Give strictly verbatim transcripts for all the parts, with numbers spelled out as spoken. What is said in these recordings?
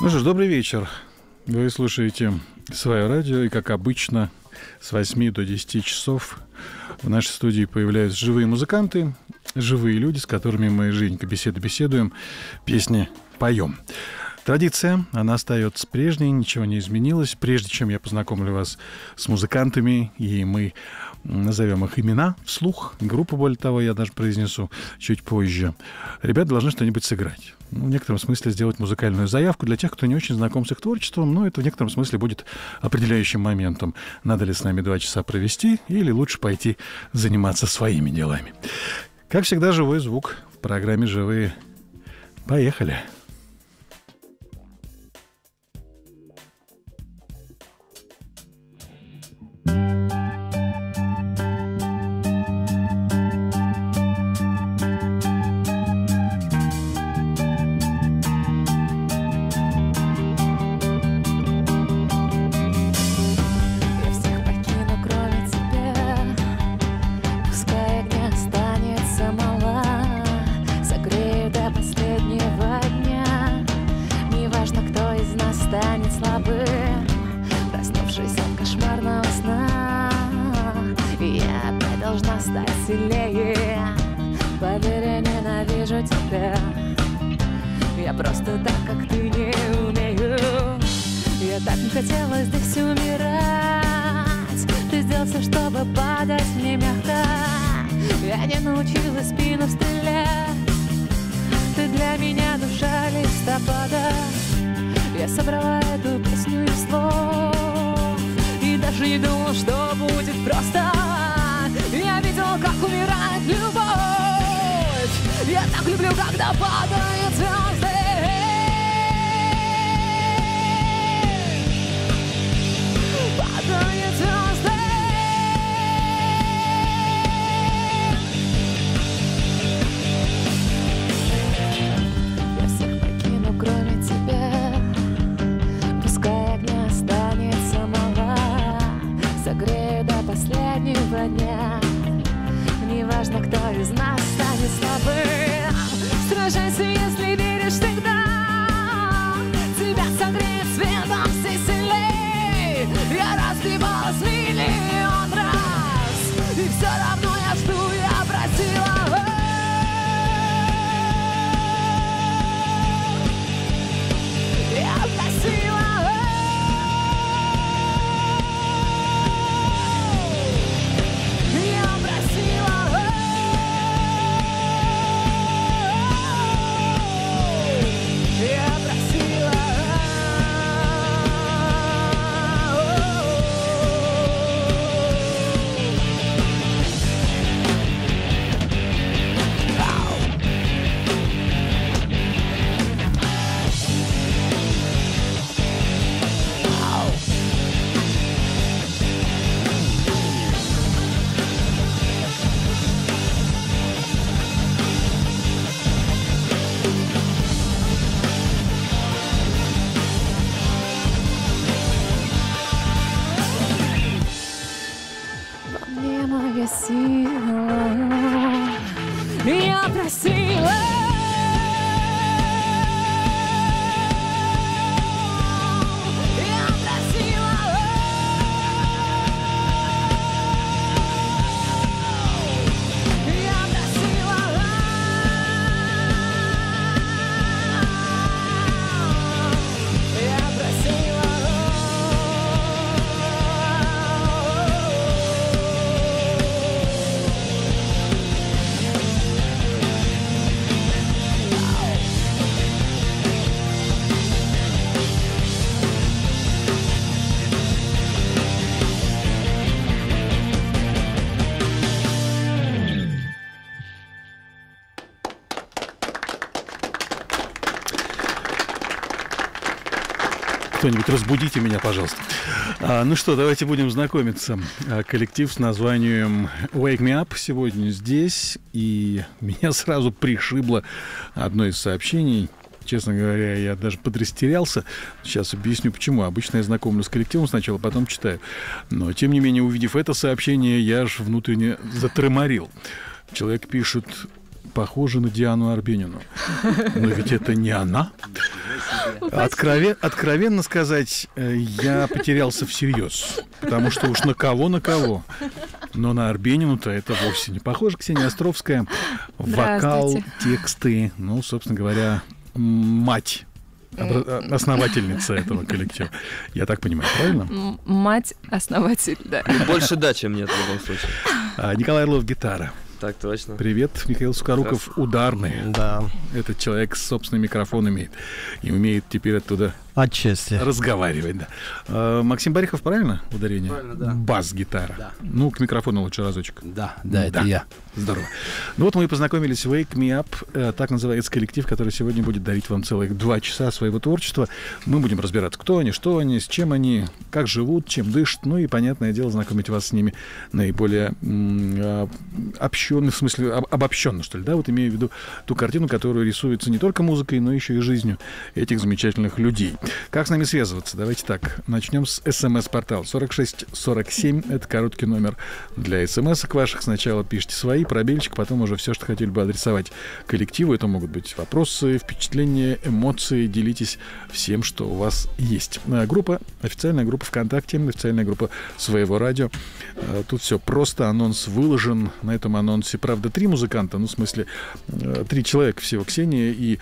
Ну что ж, добрый вечер. Вы слушаете «Своё радио», и, как обычно, с восьми до десяти часов в нашей студии появляются живые музыканты, живые люди, с которыми мы живенько беседу-беседуем, песни поем. Традиция, она остается прежней, ничего не изменилось. Прежде чем я познакомлю вас с музыкантами, и мы назовем их имена вслух, группу, более того, я даже произнесу чуть позже, ребята должны что-нибудь сыграть. Ну, в некотором смысле сделать музыкальную заявку для тех, кто не очень знаком с их творчеством, но это в некотором смысле будет определяющим моментом. Надо ли с нами два часа провести или лучше пойти заниматься своими делами. Как всегда, живой звук в программе «Живые». Поехали! Кто-нибудь разбудите меня, пожалуйста. А, ну что, давайте будем знакомиться. А, коллектив с названием Wake Me Up сегодня здесь. И меня сразу пришибло одно из сообщений. Честно говоря, я даже подрастерялся. Сейчас объясню, почему. Обычно я знакомлюсь с коллективом сначала, потом читаю. Но, тем не менее, увидев это сообщение, я аж внутренне затреморил. Человек пишет... похожа на Диану Арбенину. Но ведь это не она. Откровен, откровенно сказать, я потерялся всерьез. Потому что уж на кого, на кого. Но на Арбенину-то это вовсе не похоже. Ксения Островская. Вокал, тексты. Ну, собственно говоря, мать. Основательница этого коллектива. Я так понимаю, правильно? Мать-основатель, да. Больше да, чем нет в любом случае. А, Николай Орлов, гитара. Так точно. Привет, Михаил Сукоруков, ударный. Да. Этот человек с собственным микрофоном имеет. И умеет теперь оттуда отчасти разговаривать. Да. А, Максим Барихов, правильно ударение? Правильно, да. Бас-гитара. Да. Ну, к микрофону лучше разочек. Да, да, да. Это я. Здорово. Ну вот мы и познакомились с Wake Me Up. Так называется коллектив, который сегодня будет дарить вам целых два часа своего творчества. Мы будем разбираться, кто они, что они, с чем они, как живут, чем дышат. Ну и, понятное дело, знакомить вас с ними наиболее общенно, в смысле обобщенно, что ли, да? Вот имею в виду ту картину, которую рисуется не только музыкой, но еще и жизнью этих замечательных людей. Как с нами связываться? Давайте так, начнем с СМС-портала сорок шесть сорок семь. Это короткий номер для СМС-ок ваших. Сначала пишите свои, пробельчик, потом уже все, что хотели бы адресовать коллективу. Это могут быть вопросы, впечатления, эмоции. Делитесь всем, что у вас есть. Группа, официальная группа ВКонтакте, официальная группа Своего радио. Тут все просто, анонс выложен. На этом анонсе, правда, три музыканта, ну, в смысле, три человека всего, Ксения и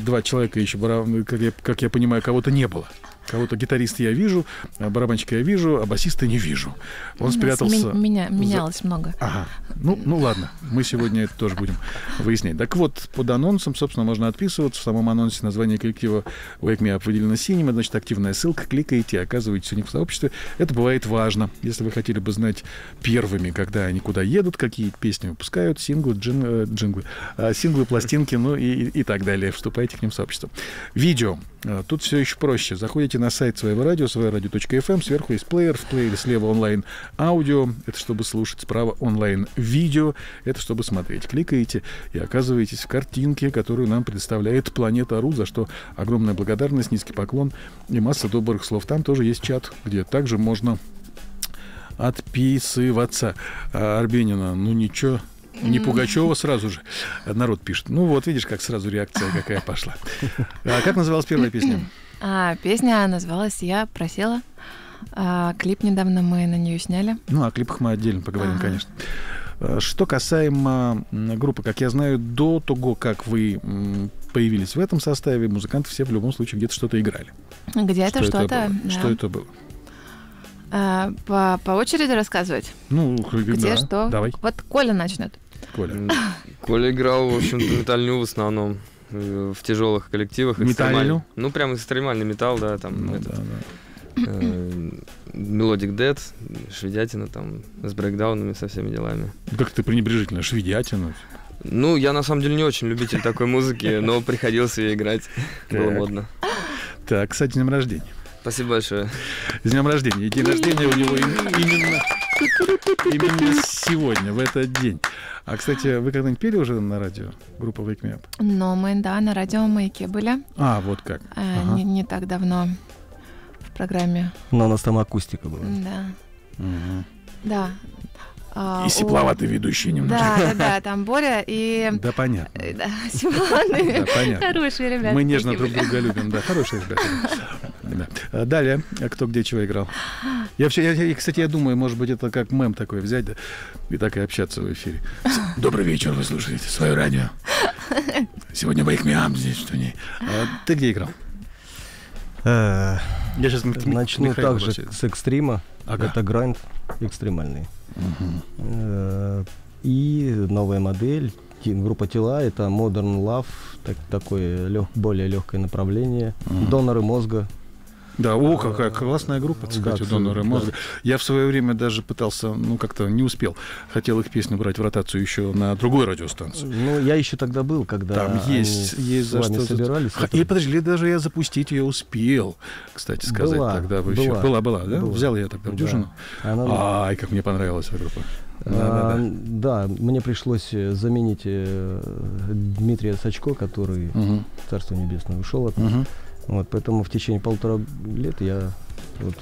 два человека еще, как я, как я понимаю, кого-то не было. Кого-то гитариста я вижу, барабанщика я вижу, а басиста не вижу. Он спрятался... Меня, менялось за... много. Ага. Ну, ну ладно, мы сегодня это тоже будем выяснять. Так вот, под анонсом, собственно, можно отписываться. В самом анонсе название коллектива Wake Me Up выделено синим. Это значит, активная ссылка. Кликайте, оказываетесь у них в сообществе. Это бывает важно. Если вы хотели бы знать первыми, когда они куда едут, какие песни выпускают, синглы, джин, джинглы, синглы, пластинки, ну и, и так далее. Вступайте к ним в сообщество. Видео. Тут все еще проще. Заходите на сайт Своего радио, своё радио точка эф эм. Сверху есть плеер, в плеере слева онлайн аудио, это чтобы слушать, справа онлайн видео, это чтобы смотреть. Кликаете и оказываетесь в картинке, которую нам предоставляет Планета Ру, за что огромная благодарность, низкий поклон и масса добрых слов. Там тоже есть чат, где также можно отписываться. А Арбенина, ну ничего... Не Пугачева сразу же. Народ пишет. Ну вот, видишь, как сразу реакция какая пошла. А как называлась первая песня? А, песня называлась «Я просила». А, клип недавно мы на нее сняли. Ну, о клипах мы отдельно поговорим, а-а-а, конечно. Что касаемо группы, как я знаю, до того, как вы появились в этом составе, музыканты все в любом случае где-то что-то играли. Где-то что-то, это да. Что это было? А, по, по очереди рассказывать? Ну, где, да, что? Давай. Вот Коля начнет. Коля. Коля играл, в общем-то, метальню в основном, в тяжелых коллективах. Метальню? Ну, прям экстремальный металл, да, там, ну, этот, да, да. Э, Melodic Dead, шведятина, там, с брейкдаунами, со всеми делами. Как ты пренебрежительно, шведятина? Ну, я, на самом деле, не очень любитель такой музыки, но приходилось ее играть, было модно. Так, кстати, с днем рождения. Спасибо большое. С днем рождения. И день рождения у него именно, именно сегодня, в этот день. А, кстати, вы когда-нибудь пели уже на радио? Группа Wake Me Up? Но мы, да, на радио «Маяке» были. А, вот как. Э, ага. не, не так давно в программе. Но у нас там акустика была. Да. Угу. Да. А, и сепловатый у... ведущий немножко. Да, да, да, там Боря и... Да, понятно. Да, сепловатые. Хорошие ребята. Мы нежно друг друга любим, да, хорошие ребята. Да. Далее, а кто где чего играл? Я, я, я, кстати, я думаю, может быть, это как мем такой взять, да, и так и общаться в эфире. Добрый вечер, вы слушаете Своё радио. Сегодня Wake Me Up здесь, что не. А ты где играл? Я сейчас начну также с экстрима. Ага. Это гранд экстремальный. Угу. И новая модель. Группа «Тела» — это Modern Love, так, такое лег, более легкое направление. Uh-huh. «Доноры мозга». Да, о, какая классная группа, кстати, да, «Доноры да. мозга». Я в свое время даже пытался, ну, как-то не успел. Хотел их песню брать в ротацию еще на другой радиостанции. Ну, я еще тогда был, когда там есть, они есть с за вами что собирались. За... И, подожди, даже я запустить ее успел, кстати сказать. Была, тогда вы была, еще... была, была, да? Была. Взял я тогда дюжину. Да. Она... Ай, как мне понравилась эта группа. Да, а, да, да. Да, мне пришлось заменить Дмитрия Сачко, который, угу, царство небесное, ушел от нас. Угу. Вот, поэтому в течение полутора лет я вот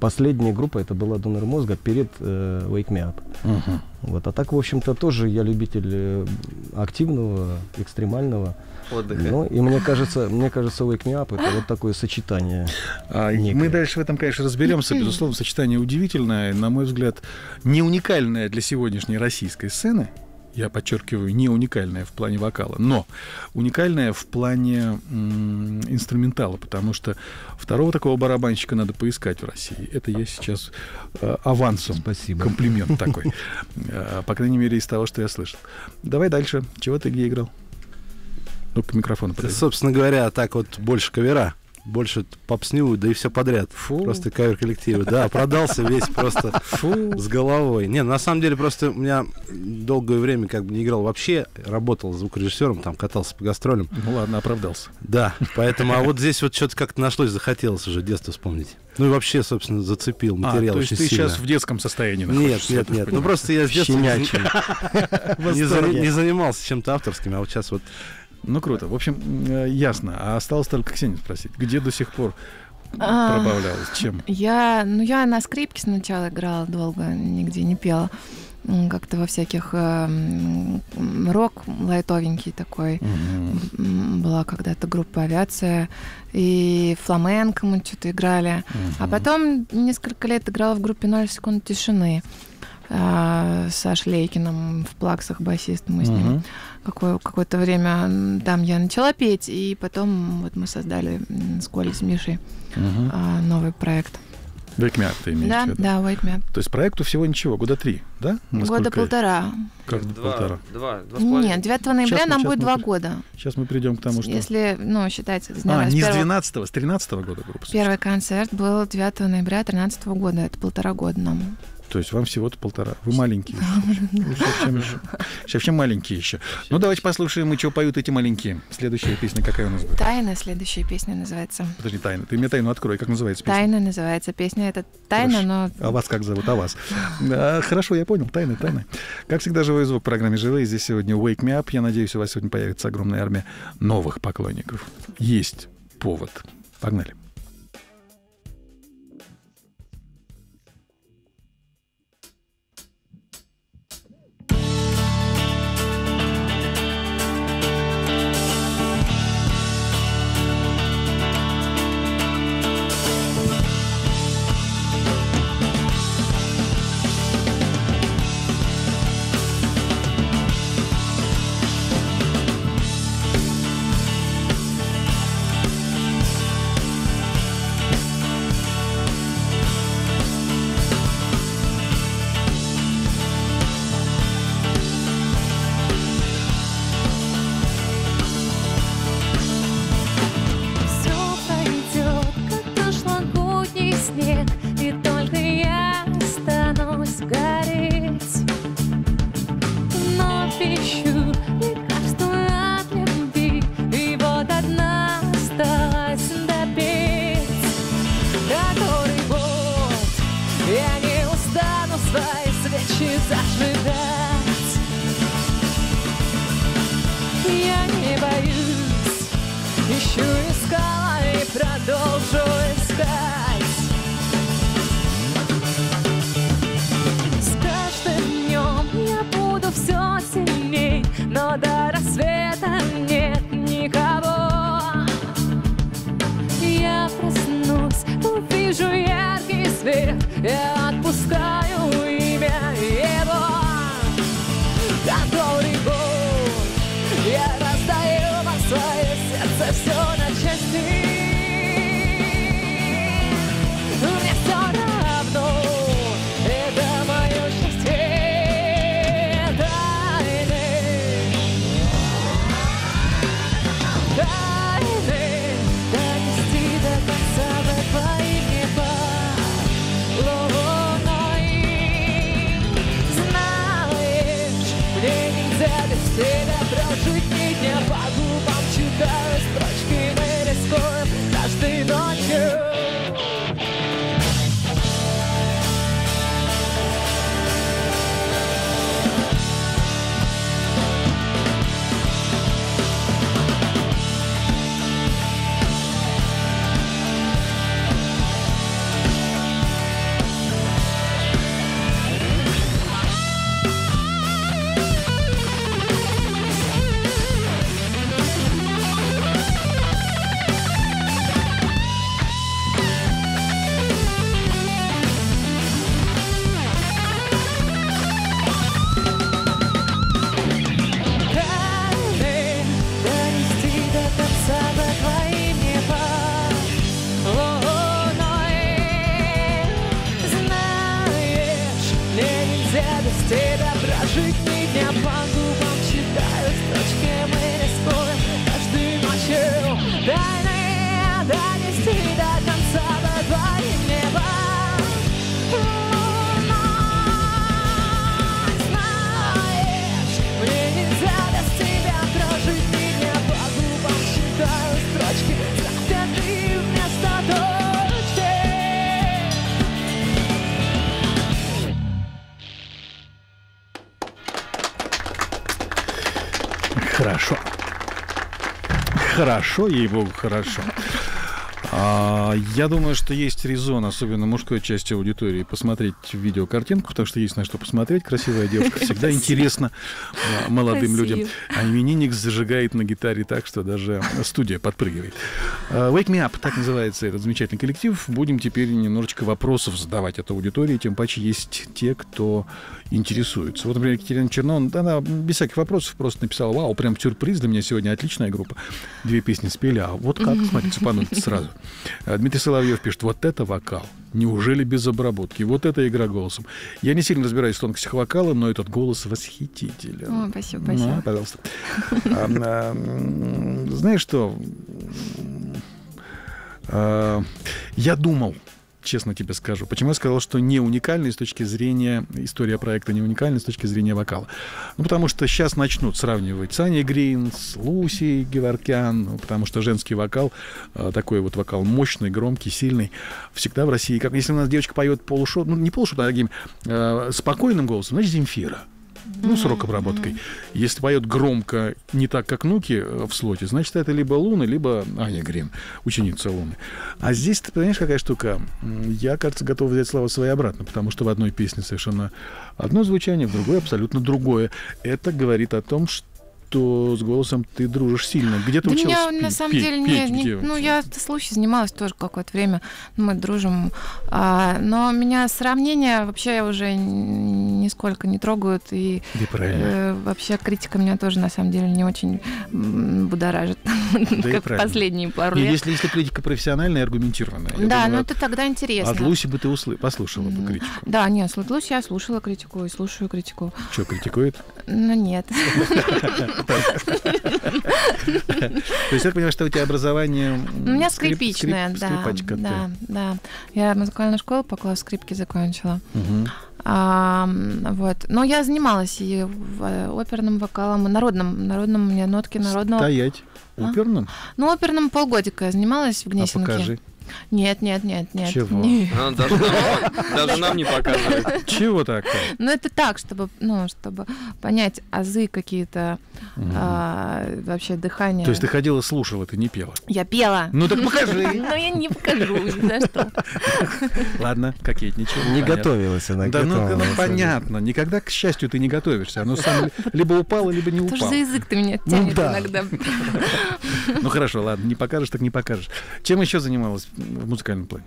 Последняя группа, это была «Донор мозга» перед э, «Wake Me Up». Uh-huh. Вот. А так, в общем-то, тоже я любитель активного, экстремального отдыха. Ну, и мне кажется, мне кажется, Wake Me Up — это вот такое сочетание. А, мы дальше в этом, конечно, разберемся. Безусловно, сочетание удивительное, на мой взгляд, не уникальное для сегодняшней российской сцены. Я подчеркиваю, не уникальная в плане вокала, но уникальная в плане м- инструментала, потому что второго такого барабанщика надо поискать в России. Это я сейчас э, авансом. Спасибо. Комплимент такой. По крайней мере, из того, что я слышал. Давай дальше. Чего ты где играл? Ну, к микрофону подойди. Собственно говоря, так вот больше кавера. Больше попсню, да и все подряд. Фу. Просто кавер коллективы. Да, продался весь просто Фу. С головой. Не, на самом деле просто у меня долгое время как бы не играл вообще. Работал звукорежиссером, там катался по гастролям. Ну ладно, оправдался. Да, поэтому, а вот здесь вот что-то как-то нашлось, захотелось уже детство вспомнить. Ну и вообще, собственно, зацепил материал а, очень сильно. То есть ты сильно. Сейчас в детском состоянии находишься? Нет, нет, нет. Ну просто я с детства не занимался чем-то авторским, а вот сейчас вот. Ну, круто. В общем, ясно. А осталось только Ксению спросить. Где до сих пор пробавлялась? Чем? Я, ну, я на скрипке сначала играла долго, нигде не пела. Как-то во всяких э, рок лайтовенький такой. Mm-hmm. Была когда-то группа «Авиация». И фламенко мы что-то играли. Mm-hmm. А потом несколько лет играла в группе «ноль секунд тишины». Э, с Ашей Лейкиным в плаксах, басист мы с ним. Mm-hmm. Какое- какое-то время там я начала петь, и потом вот мы создали с Колей, с Мишей uh-huh. а, новый проект. Wake Me Up ты имеешь в виду? Да, да, Wake Me Up. То есть проекту всего ничего, года три, да? Насколько года полтора. Как два, полтора? Два, два с половиной. Нет, девятого ноября сейчас нам мы, будет два при... года. Сейчас мы придем к тому, что... Если, ну, считать... А, не с двенадцатого, с тринадцатого года группа. Первый концерт был девятого ноября тринадцатого года, это полтора года нам. То есть вам всего-то полтора. Вы маленькие. Совсем маленькие еще. Ну, давайте послушаем, и чего поют эти маленькие. Следующая песня какая у нас будет? «Тайна», следующая песня называется. Подожди, «Тайна». Ты мне «Тайну» открой. Как называется песня? «Тайна» называется. Песня это «Тайна», но... А вас как зовут? А вас? Хорошо, я понял. «Тайна», «Тайна». Как всегда, живой звук в программе «Живые». Здесь сегодня «Wake Me Up». Я надеюсь, у вас сегодня появится огромная армия новых поклонников. Есть повод. Погнали. Луной Хорошо, ей-богу, хорошо. А, я думаю, что есть резон, особенно мужской части аудитории, посмотреть видеокартинку, потому что есть на что посмотреть. Красивая девушка всегда интересна молодым людям. А именинник зажигает на гитаре так, что даже студия подпрыгивает. Wake Me Up, так называется этот замечательный коллектив. Будем теперь немножечко вопросов задавать от аудитории, тем паче есть те, кто интересуется. Вот, например, Екатерина Чернова, она без всяких вопросов просто написала: вау, прям сюрприз для меня сегодня, отличная группа. Две песни спели, а вот как, смотрите, цепанули сразу. Дмитрий Соловьев пишет: вот это вокал. Неужели без обработки? Вот это игра голосом. Я не сильно разбираюсь в тонкостях вокала, но этот голос восхитителен. О, спасибо, спасибо. Ну, пожалуйста. А, а, знаешь что? А, я думал, честно тебе скажу, почему я сказал, что не уникальный с точки зрения... История проекта не уникальна с точки зрения вокала. Ну, потому что сейчас начнут сравнивать Саня Грин с Лусинэ Геворкян, ну, потому что женский вокал, такой вот вокал мощный, громкий, сильный, всегда в России. Как если у нас девочка поет полушот, ну, не полушот, а таким э, спокойным голосом, значит, Земфира. Ну, с рок-обработкой. Mm-hmm. Если поет громко, не так, как Нуки в слоте, значит, это либо Луна, либо Аня Грин, ученица Луны. А здесь, ты понимаешь, какая штука? Я, кажется, готов взять слова свои обратно, потому что в одной песне совершенно одно звучание, в другой абсолютно другое. Это говорит о том, что то с голосом ты дружишь сильно. Где ты да училась меня, петь? На самом петь, деле, петь, не, не, ну, я случай занималась тоже какое-то время. Мы дружим. А, но меня сравнения вообще уже нисколько не трогают. И э, вообще критика меня тоже, на самом деле, не очень будоражит. Да как последние пару лет. Если, если критика профессиональная и аргументированная. Да, но это тогда интересно. От Луси бы ты усл... послушала бы критику. Да, нет, от Луси я слушала критику и слушаю критику. Что, критикует? Ну, нет. То есть я понимаю, что у тебя образование... У меня скрипичное, да. Да, я музыкальную школу по классу скрипки закончила. А, вот. Но я занималась и оперным вокалом, и народным. Народным у меня нотки народного. Стоять. Оперным? А? Ну, оперным полгодика я занималась в Гнесинке. А покажи. Нет, нет, нет, нет. Чего? Нет. Даже, даже нам не показывает. Чего так? Ну, это так, чтобы, ну, чтобы понять азы какие-то, угу. а, вообще дыхание. То есть ты ходила, слушала, ты не пела? Я пела. Ну, так покажи. Ну, я не покажу, ни за что. Ладно, кокетничаю. Не готовилась она. Да, ну, понятно. Никогда, к счастью, ты не готовишься. Оно само либо упало, либо не упало. Потому что язык ты меня тянет иногда. Ну, хорошо, ладно, не покажешь, так не покажешь. Чем еще занималась в музыкальном плане?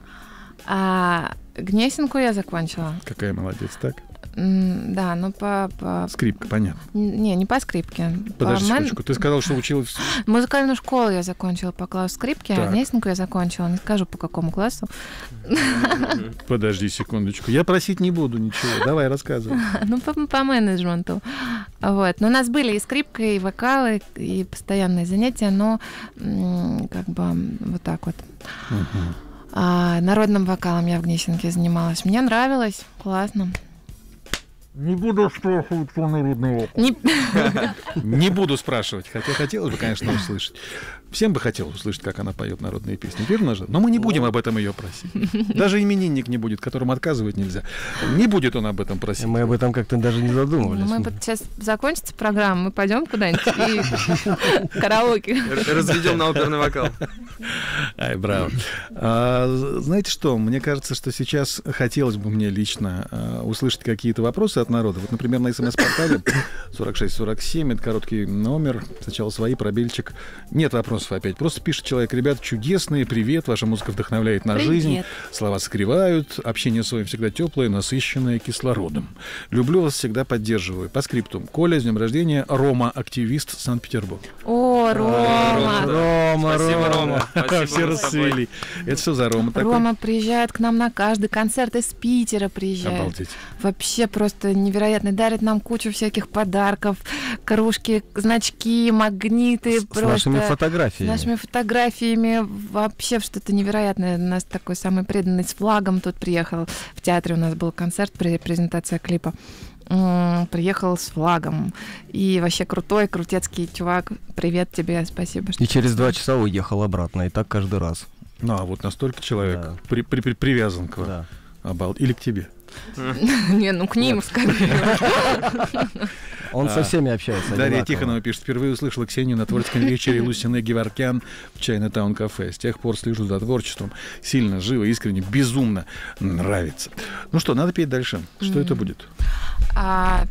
А, Гнесинку я закончила. Какая молодец, так? М да, ну по... по... Скрипка, понятно. Н не, не по скрипке. Подожди по секундочку, ман... ты сказал, что училась... Музыкальную школу я закончила по классу скрипки, так. А Гнесинку я закончила, не скажу по какому классу. Подожди секундочку, я просить не буду ничего, давай рассказывай. Ну по, по менеджменту. Вот, но у нас были и скрипка, и вокалы, и постоянные занятия, но как бы вот так вот. Угу. А, народным вокалом я в Гнесинке занималась. Мне нравилось, классно. Не буду спрашивать про народный вокал. Не... Не буду спрашивать, хотя хотелось бы, конечно, услышать. Всем бы хотелось услышать, как она поет народные песни, верно же? Но мы не будем об этом ее просить. Даже именинник не будет, которому отказывать нельзя. Не будет он об этом просить. Мы об этом как-то даже не задумывались. Мы вот сейчас закончится программа, мы пойдем куда-нибудь и караоке. Разведем на оперный вокал. Ай, браво. Знаете что, мне кажется, что сейчас хотелось бы мне лично услышать какие-то вопросы от народа. Вот, например, на СМС-портале сорок шесть сорок семь, это короткий номер, сначала свои, пробельчик. Нет вопросов. Опять. Просто пишет человек: ребят, чудесные, привет, ваша музыка вдохновляет на привет. Жизнь, слова согревают, общение с вами всегда теплое, насыщенное кислородом. Люблю вас, всегда поддерживаю. По скриптум. Коля, с днем рождения, Рома, активист, Санкт-Петербург. О, Рома! Рома, Рома! Спасибо, Рома. Спасибо, все расцвели. Это что за Рома такой? Рома приезжает к нам на каждый концерт, из Питера приезжает. Обалдеть. Вообще просто невероятно. Дарит нам кучу всяких подарков, кружки, значки, магниты. С, просто... с нашими фотографиями. С нашими фотографиями. Вообще что-то невероятное. У нас такой самый преданный с флагом тут приехал. В театре у нас был концерт, презентация клипа. Приехал с флагом. И вообще крутой, крутецкий чувак. Привет тебе, спасибо. Что и через два часа уехал обратно. И так каждый раз. Ну, а вот настолько человек да. при при при привязан к вам. Да. Обалд... Или к тебе. Не, ну к ним скорее. Он со всеми общается. Дарья Тихонова пишет: впервые услышала Ксению на творческом вечере Лусинэ Геворкян в Чайна Таун Кафе. С тех пор слежу за творчеством. Сильно, живо, искренне, безумно нравится. Ну что, надо петь дальше. Что это будет?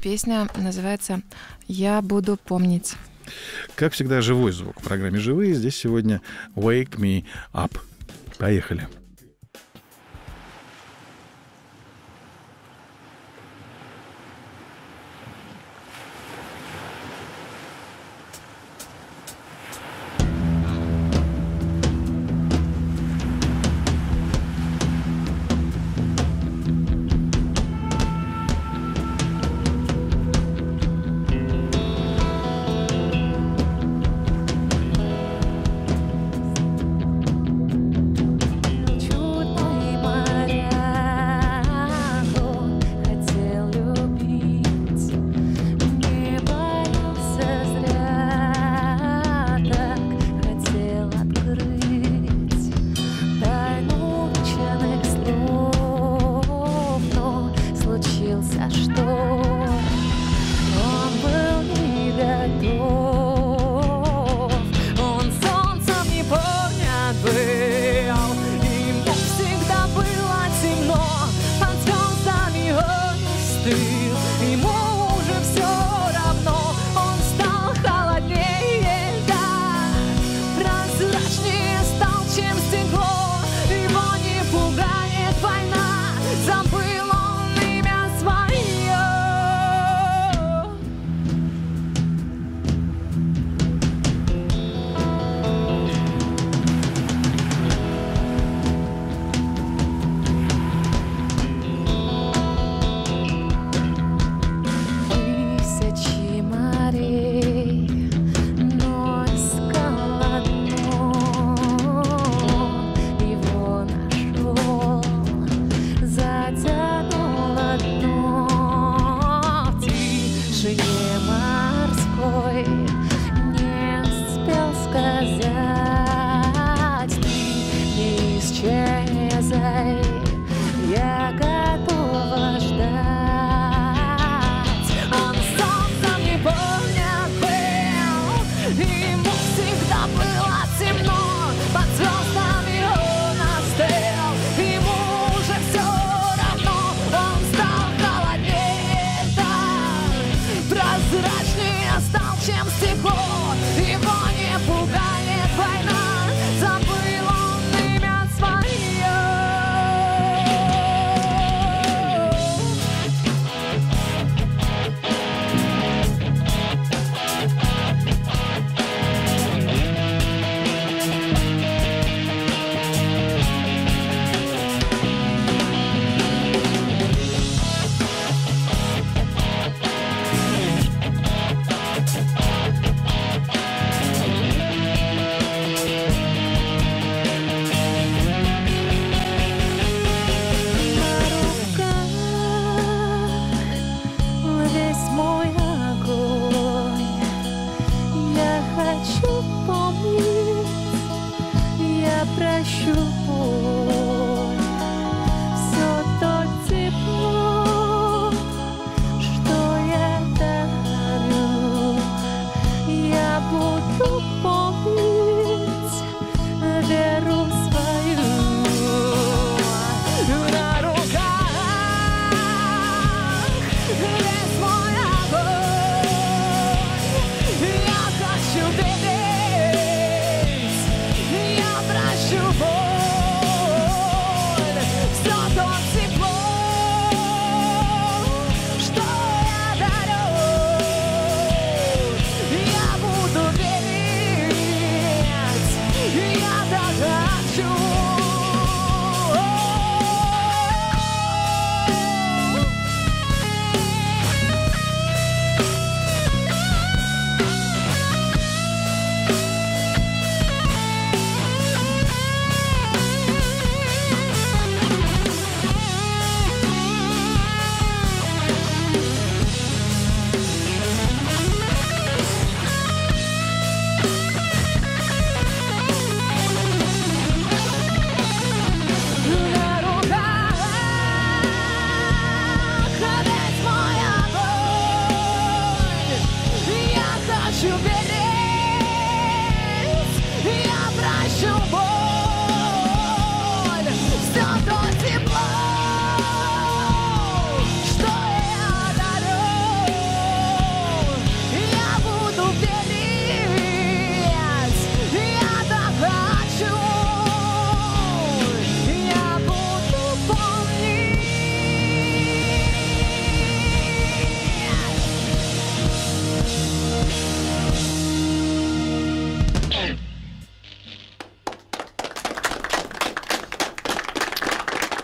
Песня называется «Я буду помнить». Как всегда, живой звук в программе «Живые». Здесь сегодня «Wake Me Up». Поехали.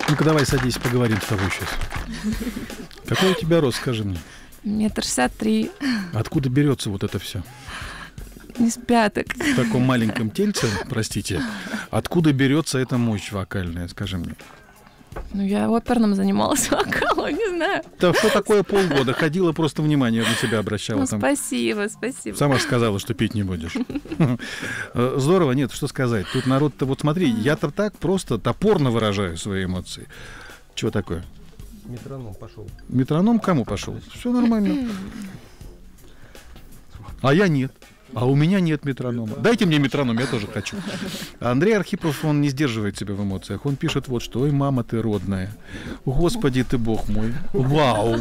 Ну-ка, давай садись, поговорим с тобой сейчас. Какой у тебя рост, скажи мне? Метр шестьдесят три. Откуда берется вот это все? Из пяток. В таком маленьком тельце, простите. Откуда берется эта мощь вокальная, скажи мне? Ну, я оперным занималась вокалом, не знаю. Да что такое полгода? Ходила, просто внимание на себя обращала. Ну, там. Спасибо, спасибо. Сама сказала, что петь не будешь. Здорово, нет, что сказать. Тут народ-то, вот смотри, я-то так просто топорно выражаю свои эмоции. Чего такое? Метроном пошел. Метроном кому пошел? Все нормально. А я нет. А у меня нет метронома. Дайте мне метроном, я тоже хочу. Андрей Архипов, он не сдерживает себя в эмоциях. Он пишет вот что. Ой, мама ты родная. Господи ты, бог мой. Вау.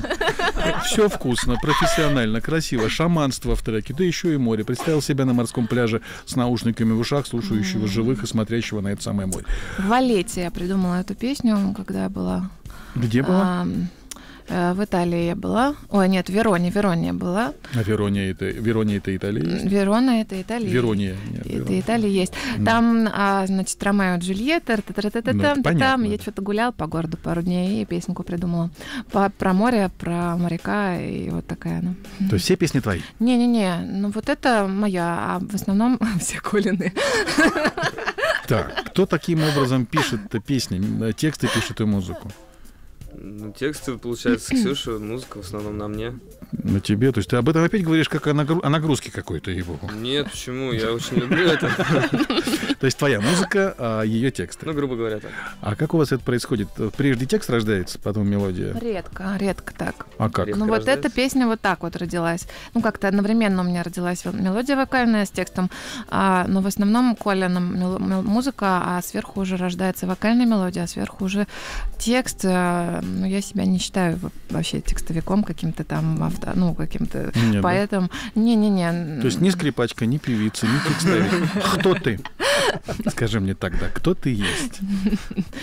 Все вкусно, профессионально, красиво. Шаманство в треке, да еще и море. Представил себя на морском пляже с наушниками в ушах, слушающего живых и смотрящего на это самое море. В Валете я придумала эту песню, когда я была... Где была? В Италии я была. Ой, нет, в Вероне. В Вероне я была. А Верония это, Верония это Италия есть? Верона это Италия. Верония. Нет, это Верона. Италия есть. Ну. Там, а, значит, Ромео и Джульетта. Ну, там я что-то гуляла по городу пару дней и песенку придумала. По, про море, про моряка и вот такая она. То есть все песни твои? Не-не-не. Ну вот это моя. А в основном все Колины. Так, кто таким образом пишет песни, тексты пишет и музыку? Ну, тексты, получается, Ксюша, музыка в основном на мне. На тебе? То есть ты об этом опять говоришь, как о, нагру... о нагрузке какой-то, ей-богу. Нет, почему? Я очень люблю это. То есть твоя музыка, а ее тексты. Ну, грубо говоря, так. А как у вас это происходит? Прежде текст рождается, потом мелодия? Редко, редко так. А как? Ну, вот эта песня вот так вот родилась. Ну, как-то одновременно у меня родилась мелодия вокальная с текстом, но в основном Коля музыка, а сверху уже рождается вокальная мелодия, а сверху уже текст. Ну, я себя не считаю вообще текстовиком каким-то там, авто, ну, каким-то поэтом. Не-не-не. Да? То есть ни скрипачка, ни певица, ни текстовик. Кто ты? Скажи мне тогда, кто ты есть?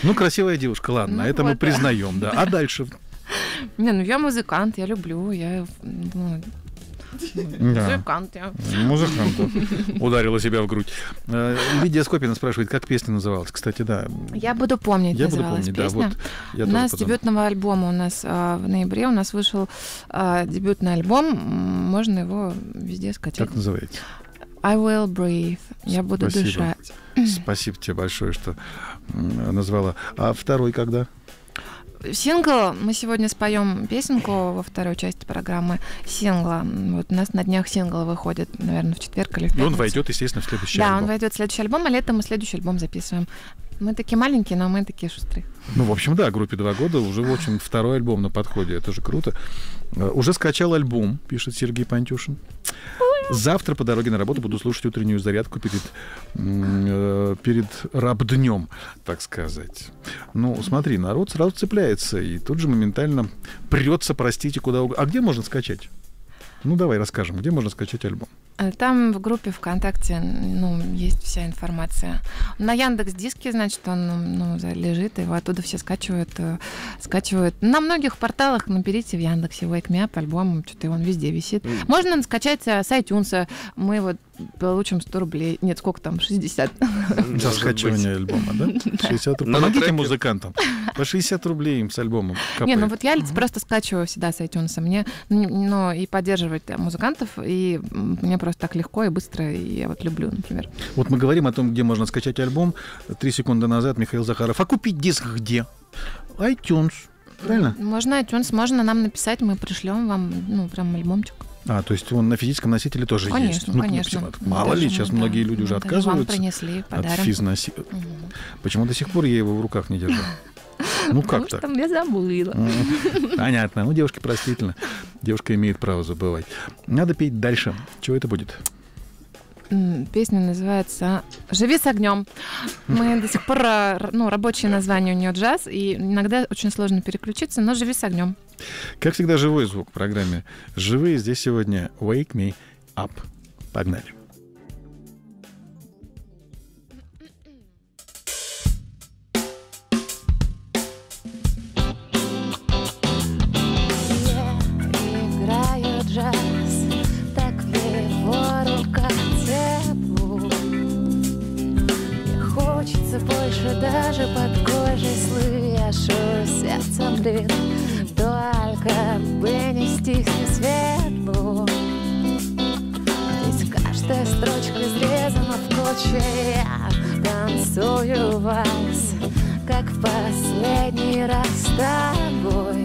Ну, красивая девушка, ладно, ну, это вот мы признаем, да. А дальше? Не, ну, я музыкант, я люблю, я... Ну, музыкант, я. Музыкант. Ударила себя в грудь. Лидия Скопина спрашивает, как песня называлась? Кстати, да. Я буду помнить. Я буду помнить, да. Вот, я у нас потом... дебютного альбома у нас а, в ноябре у нас вышел а, дебютный альбом. Можно его везде скачать. Как называется? I will breathe. Я буду Спасибо. дышать. Спасибо тебе большое, что назвала. А второй когда? Сингл. Мы сегодня споем песенку во второй части программы сингла. Вот у нас на днях сингл выходит, наверное, в четверг или в пятницу. И он войдет, естественно, в следующий да, альбом. Да, он войдет в следующий альбом, а летом мы следующий альбом записываем. Мы такие маленькие, но мы такие шустрые. Ну, в общем, да, группе два года. Уже, в общем, второй альбом на подходе. Это же круто. Уже скачал альбом, пишет Сергей Пантюшин. Завтра по дороге на работу буду слушать утреннюю зарядку перед, э, перед рабднем, так сказать. Ну, смотри, народ сразу цепляется и тут же моментально прется, простите, куда угодно. А где можно скачать? Ну, давай расскажем, где можно скачать альбом. Там в группе ВКонтакте, ну, есть вся информация. На Яндекс.Диске, значит, он, ну, лежит, его оттуда все скачивают, скачивают. На многих порталах наберите в Яндексе Wake Me Up альбом, что-то он везде висит. Mm. Можно скачать с iTunes, мы вот получим сто рублей. Нет, сколько там? шестьдесят. За скачивание альбома, да? шестьдесят рублей. Помогите музыкантам. По шестьдесят рублей им с альбомом. Не, ну вот я просто скачиваю всегда с iTunes. Мне, ну, и поддерживать музыкантов, и мне просто так легко и быстро, и я вот люблю, например. Вот мы говорим о том, где можно скачать альбом. Три секунды назад Михаил Захаров. А купить диск где? iTunes, правильно? Можно iTunes, можно нам написать, мы пришлем вам, ну, прям альбомчик. А, то есть он на физическом носителе тоже конечно, есть? Ну, конечно, конечно. Мало даже ли, сейчас мы, многие да, люди уже отказываются принесли, от физноси... Угу. Почему до сих пор я его в руках не держал? Ну как так? Потому что я забыла. Понятно. Ну, девушки, простительно. Девушка имеет право забывать. Надо петь дальше. Чего это будет? Песня называется «Живи с огнем». Мы до сих пор, ну, рабочее название у нее джаз, и иногда очень сложно переключиться, но «Живи с огнем». Как всегда, живой звук в программе «Живые». Здесь сегодня «Wake Me Up». Погнали. Больше даже под кожей слышу сердца дым, только бы не стихни светло. Здесь каждая строчка изрезана в клочья. Я танцую вальс, как в последний раз с тобой.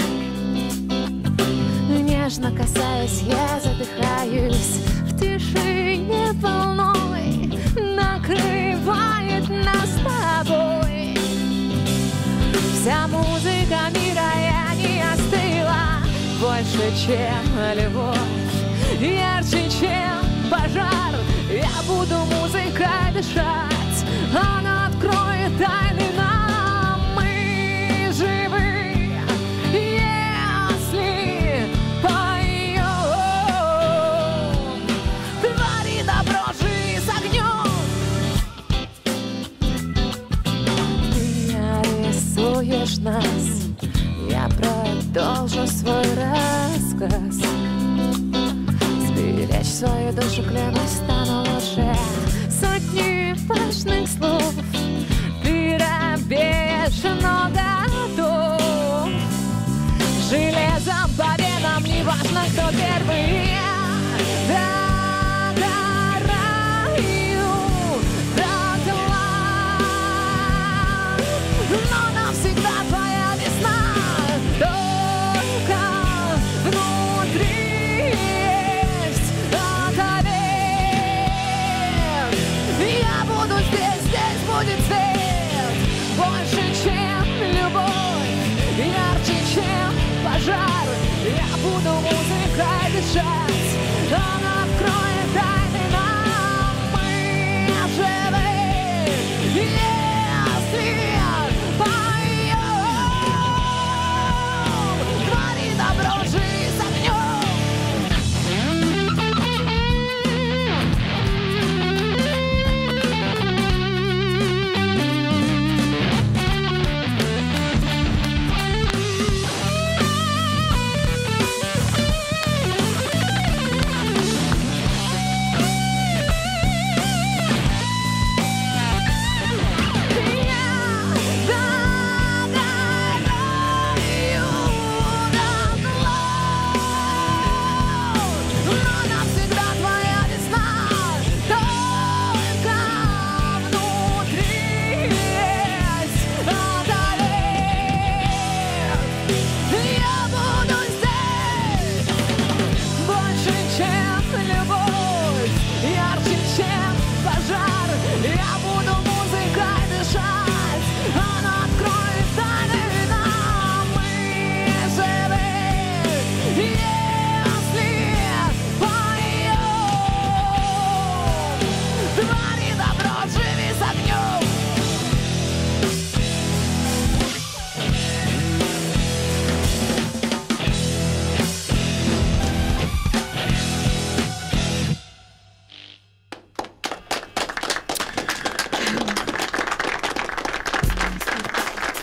Нежно касаясь, я задыхаюсь в тишине волной, накрывает нас с тобой. Вся музыка мира, я не остыла, больше, чем любовь, ярче, чем пожар. Я буду музыкой дышать, она откроет тайны нам. Мы живы. Нас. Я продолжу свой рассказ. Сберечь свою душу, клянусь, стану лучше. Сотни важных слов. Ты робеешь, но готов. Железом по венам, не важно, кто первый. Да. Я буду музыкой дышать, она откроет тайны нам. Мы живы, если поем. Твори добро, жизнь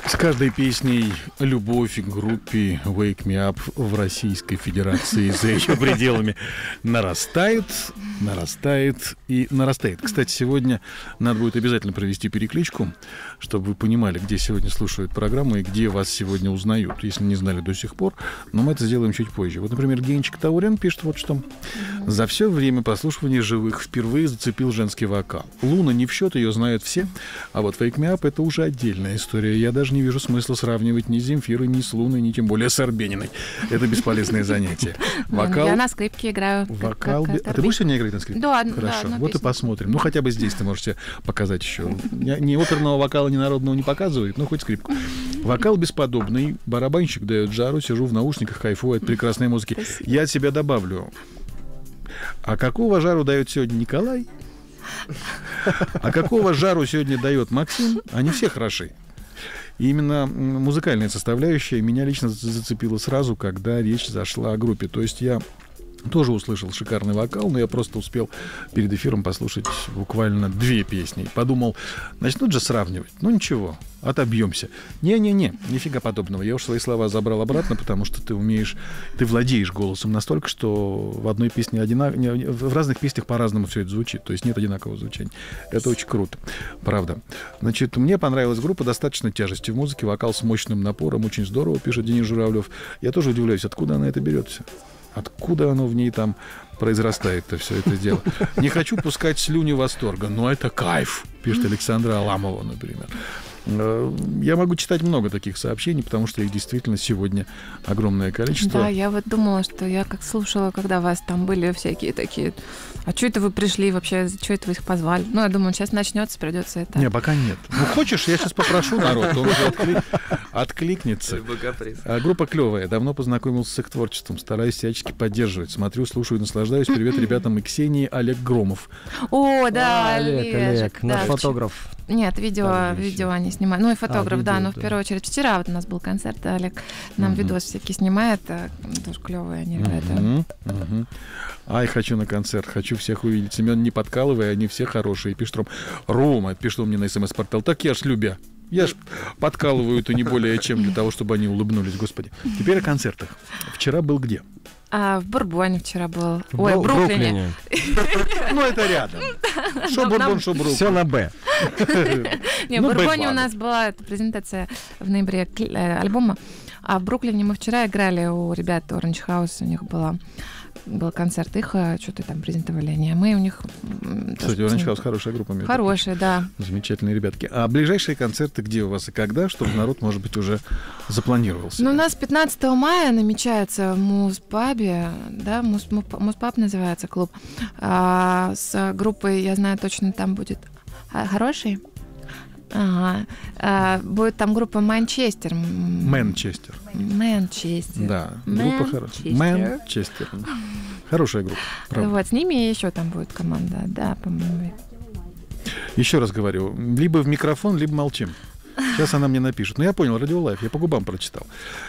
с каждой песней любовь к группе Wake Me Up в Российской Федерации за ее пределами нарастает, нарастает и нарастает. Кстати, сегодня надо будет обязательно провести перекличку, чтобы вы понимали, где сегодня слушают программу и где вас сегодня узнают, если не знали до сих пор. Но мы это сделаем чуть позже. Вот, например, Генчик Таурен пишет вот что. За все время прослушивания живых впервые зацепил женский вокал. Луна не в счет, ее знают все. А вот Wake Me Up — это уже отдельная история. Я даже не вижу смысла сравнивать ни с Земфирой, ни с Луной, ни тем более с Арбениной. Это бесполезное занятие. Вокал... Я на скрипке играю. Вокал... А ты будешь сегодня играть на скрипке? Да, хорошо. Да, вот песня. И посмотрим. Ну, хотя бы здесь ты можете показать еще. Ни оперного вокала, ни народного не показывают, но хоть скрипку. Вокал бесподобный. Барабанщик дает жару. Сижу в наушниках, кайфую от прекрасной музыки. Спасибо. Я от себя добавлю. А какого жару дает сегодня Николай? А какого жару сегодня дает Максим? Они все хороши. И именно музыкальная составляющая меня лично зацепила сразу, когда речь зашла о группе. То есть я Тоже услышал шикарный вокал, но я просто успел перед эфиром послушать буквально две песни. Подумал, начнут же сравнивать. Ну ничего, отобьемся. Не-не-не, нифига подобного. Я уж свои слова забрал обратно, потому что ты умеешь, ты владеешь голосом настолько, что в одной песне одинак... в разных песнях по-разному все это звучит. То есть нет одинакового звучания. Это очень круто. Правда. Значит, мне понравилась группа «Достаточно тяжести в музыке». Вокал с мощным напором. Очень здорово, пишет Денис Журавлев. Я тоже удивляюсь, откуда она это берется. Откуда оно в ней там произрастает-то все это дело? Не хочу пускать слюни восторга, но это кайф, пишет Александра Аламова, например. Я могу читать много таких сообщений, потому что их действительно сегодня огромное количество. Да, я вот думала, что я как слушала, когда вас там были всякие такие, а что это вы пришли вообще, за что это вы их позвали? Ну, я думаю, сейчас начнется, придется это. Не, пока нет. Ну, хочешь, я сейчас попрошу народ, он уже откли... откликнется. А группа клевая, давно познакомился с их творчеством, стараюсь всячески поддерживать. Смотрю, слушаю, наслаждаюсь. Привет ребятам и Ксении, Олег Громов. О, да, Олег, Олег, да, наш фотограф. Нет, видео, видео они снимают. Ну и фотограф, а, видео, да, но да. в первую очередь вчера вот у нас был концерт, да, Олег нам uh-huh. видос всякие снимает, а, тоже клевые они. Uh-huh. Это... Uh-huh. Ай, хочу на концерт, хочу всех увидеть. Семен, не подкалывай, они все хорошие. Пишет Ром. Рома, пишет он мне на смс-портал. Так я ж любя. Я ж подкалываю-то не более чем для того, чтобы они улыбнулись, господи. Теперь о концертах. Вчера был где? А, в Бурбоне вчера был. В Ой, в Бруклине. Ну, это рядом. Шо Бурбон, шо Бруклин. Все на Б. В Бурбоне у нас была презентация в ноябре альбома. А в Бруклине мы вчера играли у ребят Orange House. У них была... был концерт, их что-то там презентовали они, а мы у них... Кстати, Orange House хорошая группа. Хорошая, да. Замечательные ребятки. А ближайшие концерты где у вас и когда, чтобы народ, может быть, уже запланировался? Ну, у нас пятнадцатого мая намечается в Муз-пабе, да, Муз-паб называется клуб, а, с группой, я знаю точно, там будет хороший. Ага. А, будет там группа Манчестер. Манчестер. Манчестер. Да, группа хорошая. Манчестер. Хорошая группа. Правда. Вот, с ними еще там будет команда, да, по-моему. Еще раз говорю, либо в микрофон, либо молчим. Сейчас она мне напишет. Ну, я понял, Radio Life, я по губам прочитал.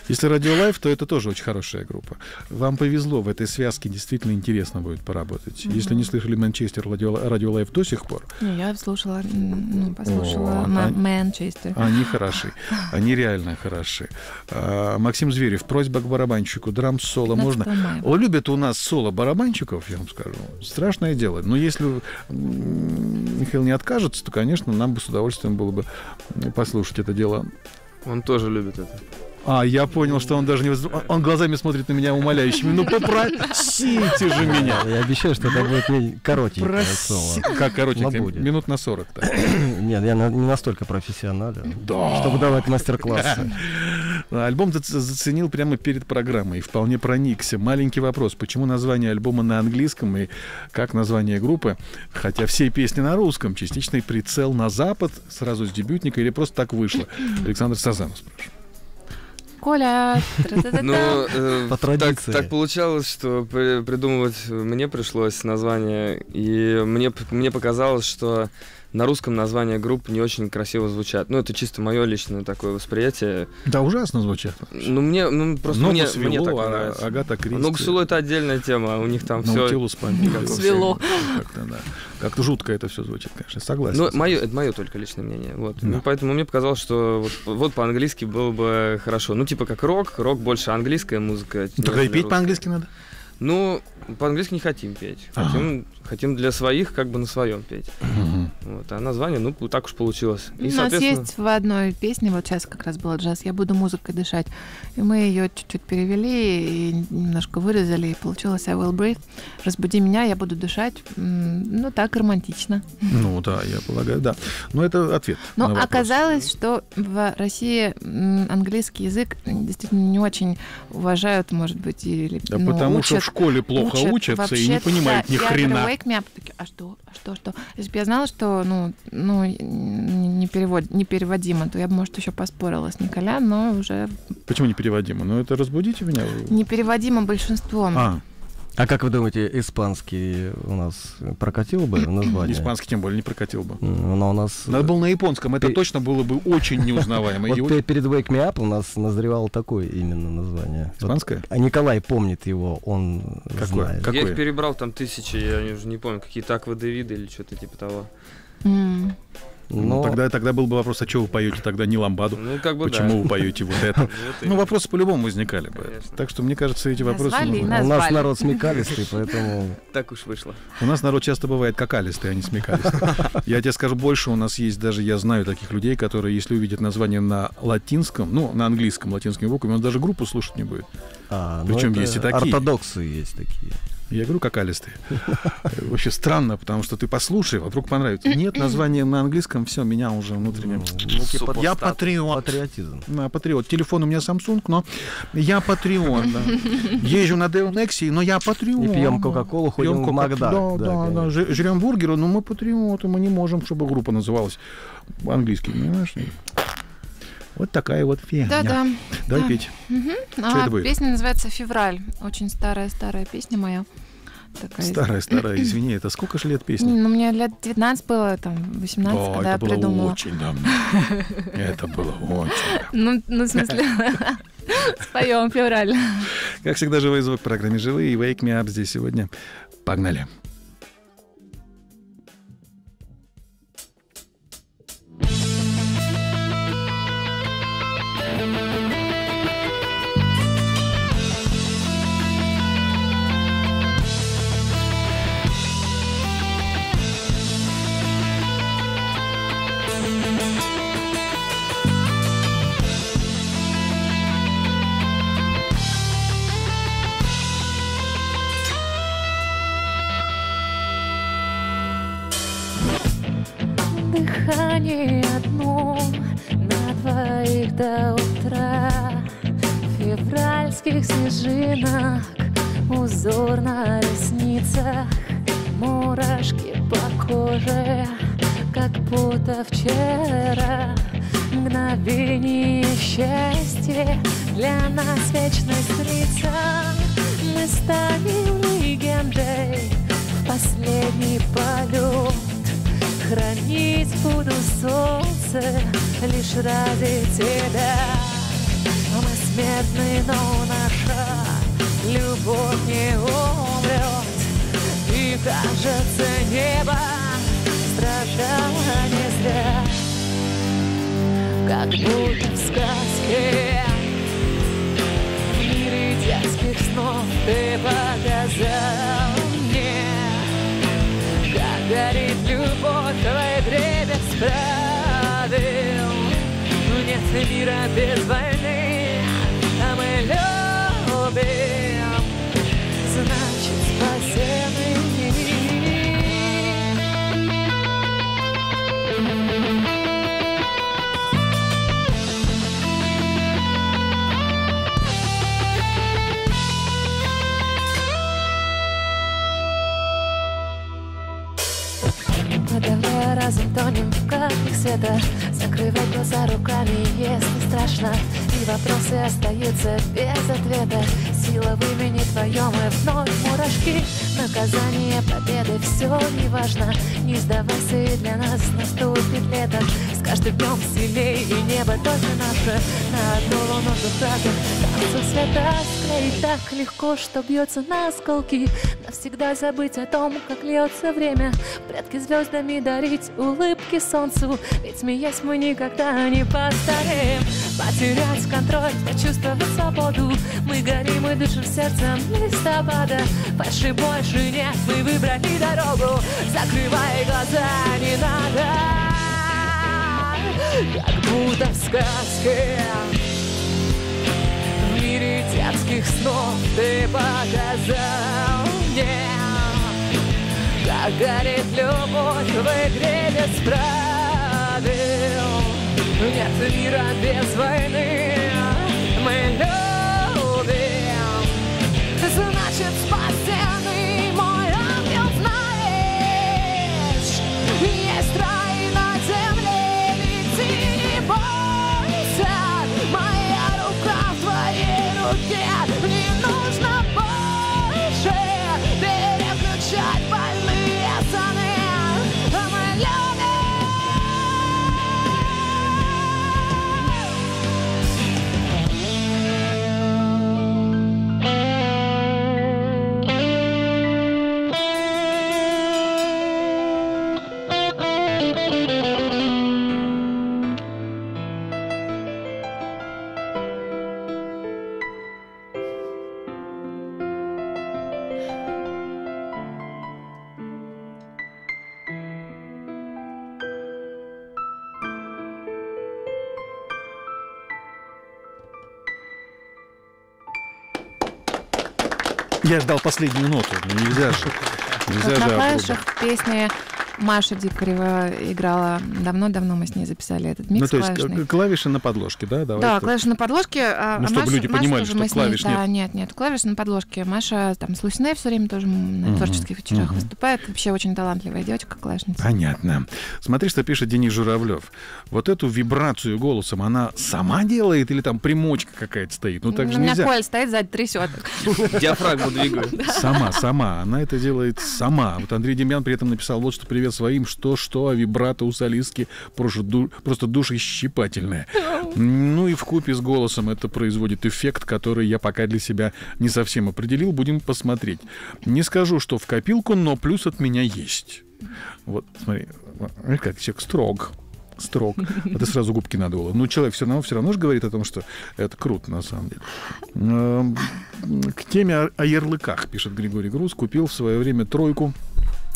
Если Radio Life, то это тоже очень хорошая группа. Вам повезло, в этой связке действительно интересно будет поработать. Mm-hmm. Если не слышали Манчестер, Radio, Radio Life до сих пор... Не, я слушала, ну, послушала Манчестер. Они хороши, они реально хороши. А, Максим Зверев, просьба к барабанщику, драм-соло можно? О, любят у нас соло барабанщиков, я вам скажу. Страшное дело. Но если Михаил не откажется, то, конечно, нам бы с удовольствием было бы послушать. Слушать это дело. Он тоже любит это. А, я понял, что он даже не... Он глазами смотрит на меня умоляющими. Ну, попросите же меня. Я обещаю, что это будет коротенькое соло. Как коротенькое? Минут на сорок. Нет, я не настолько профессионален, чтобы давать мастер-классы. Альбом заценил прямо перед программой. Вполне проникся. Маленький вопрос. Почему название альбома на английском и как название группы? Хотя все песни на русском. Частичный прицел на запад сразу с дебютника или просто так вышло? Александр Сазанов спрашивает. Коля. Ну, э, по традиции. Так, так получалось, что при, придумывать мне пришлось название, и мне, мне показалось, что на русском названия групп не очень красиво звучат. Ну, это чисто мое личное такое восприятие. Да, ужасно звучат. Ну, мне ну, просто мне, свело, мне так а, нравится. Агата Кристи. Ну, Гсулу это отдельная тема, у них там все... Наутилус свело. Как-то, да. Как-то жутко это все звучит, конечно, согласен. Ну, мое, это мое только личное мнение. Вот. Да. Ну, поэтому мне показалось, что вот, вот по-английски было бы хорошо. Ну, типа как рок, рок больше английская музыка. Тогда и петь русская. По-английски надо? Ну, по-английски не хотим петь. Хотим, ага. хотим для своих как бы на своем петь. Угу. Вот, а название, ну, так уж получилось. И, у нас соответственно... есть в одной песне, вот сейчас как раз был джаз, «Я буду музыкой дышать». И мы ее чуть-чуть перевели и немножко вырезали, и получилось «I will breathe». «Разбуди меня, я буду дышать». Ну, так романтично. Ну, да, я полагаю, да. Но это ответ. Но оказалось, что в России английский язык действительно не очень уважают, может быть, или да, ну, потому учат. Что в школе плохо учат, учатся вообще, и не понимают да, ни хрена. Wake Me Up, а что, а что, что? Если бы я знала, что ну, ну, не перевод, непереводимо, то я бы, может, еще поспорила с Николя, но уже... Почему непереводимо? Ну, это разбудите меня. Непереводимо большинством. А. А как вы думаете, испанский у нас прокатил бы название? Испанский тем более не прокатил бы. Но у нас... Надо было на японском, это Пе... точно было бы очень неузнаваемо. Вот и... перед Wake Me Up у нас назревало такое именно название. Испанское? Вот. А Николай помнит его, он Какое? знает. Какое? Я их перебрал там тысячи, я уже не помню, какие-то аквадевиды или что-то типа того. Mm. Но... Ну, тогда, тогда был бы вопрос, а что вы поете тогда не ламбаду? Ну, как бы Почему да. вы поете вот это? Ну, вопросы по-любому возникали бы. Конечно. Так что, мне кажется, эти вопросы... Назвали, нужны. Назвали. У нас народ смекалистый, поэтому... Так уж вышло. У нас народ часто бывает какалистый, а не смекалистый. Я тебе скажу больше, у нас есть даже, я знаю таких людей, которые, если увидят название на латинском, ну, на английском, латинскими буквами, он даже группу слушать не будет. А, Причем ну есть и такие. Ортодоксы есть такие. Я говорю, какалистые. Вообще странно, потому что ты послушай, вдруг понравится. Нет, название на английском, все, меня уже внутренне... Я патриот. Патриотизм. Да, патриот. Телефон у меня Samsung, но я патриот. Да. Езжу на Деонексе, но я патриот. И пьем Кока-Колу, ходим в Макдак. Да, да, да. Жрем бургеры, но мы патриоты, мы не можем, чтобы группа называлась по-английски, понимаешь? Вот такая вот фигня. Да, да. Дай да. петь. Угу. А, песня называется «Февраль». Очень старая-старая песня моя. Старая-старая, извини, это сколько же лет песни? Ну, мне лет девятнадцать было, там, восемнадцать, да, когда я придумала. Очень давно. Это было очень давно. Ну, в смысле, споем «Февраль». Как всегда, живой звук в программе «Живые» и «Wake Me Up» здесь сегодня. Погнали. Дыхание одно на двоих до утра, февральских снежинок узор на ресницах, мурашки по коже, как будто вчера. Мгновение счастья для нас вечность снится. Мы станем легендой в последний полет. Хранить буду солнце лишь ради тебя. Мы смертны, но наша любовь не умрет. И кажется, небо страдало не зря. Как будто в сказке, в мире детских снов ты показал мне, как горит любовь, твой дребезг справил. Нет мира без войны, а мы любим, значит спасены. Давай разом тонем в каплях света, закрывай глаза руками, если страшно, и вопросы остаются без ответа. Сила в имени твоем и вновь мурашки, наказание, победы, все не важно. Не сдавайся, и для нас наступит лето. С каждым днем сильнее, и небо тоже наше. На одну луну в кратах танцу света склеить так легко, что бьется на осколки. Навсегда забыть о том, как льется время. Предки звездами дарить улыбки солнцу, ведь смеясь мы никогда не постареем. Потерять контроль, почувствовать свободу. Мы горим и дышим сердцем листопада. Больше, больше нет, мы выбрали дорогу. Закрывай глаза, не надо. Как будто в сказке, в мире детских снов ты показал мне, как горит любовь в игре без правил. Нет мира без войны, мы любим, значит спасенный мой ангел, знаешь, есть рай на земле, ведь ты не бойся, моя рука в твоей руке, не нужно больше. Я ждал последнюю ноту. Нельзя же. Нельзя же. На клавишах песни Маша Дикарева играла давно-давно, мы с ней записали этот микс. Ну, то есть клавишный. Клавиши на подложке, да? Давай, да, клавиши на подложке. А ну, чтобы Маша, люди понимали, Маша, что, что клавиш ней, нет. Да, нет, нет, клавиши на подложке. Маша там с Лусинэ все время тоже на uh-huh. творческих вечерах uh-huh. выступает. Вообще очень талантливая девочка, клавишница. Понятно. Смотри, что пишет Денис Журавлев. Вот эту вибрацию голосом она сама делает или там примочка какая-то стоит? Ну, так ну, же у меня Коль стоит, сзади трясет. Диафрагму двигаю. Сама, сама. Она это делает сама. Вот Андрей Демьян при этом написал вот что: привет своим, что-что, а вибрато у солистки просто, ду... просто душещипательное. Ну и вкупе с голосом это производит эффект, который я пока для себя не совсем определил. Будем посмотреть. Не скажу, что в копилку, но плюс от меня есть. Вот, смотри, как человек строг. Строг. А ты сразу губки надула. Ну, человек все равно, все равно же говорит о том, что это круто, на самом деле. К теме о, о ярлыках, пишет Григорий Груз. Купил в свое время тройку.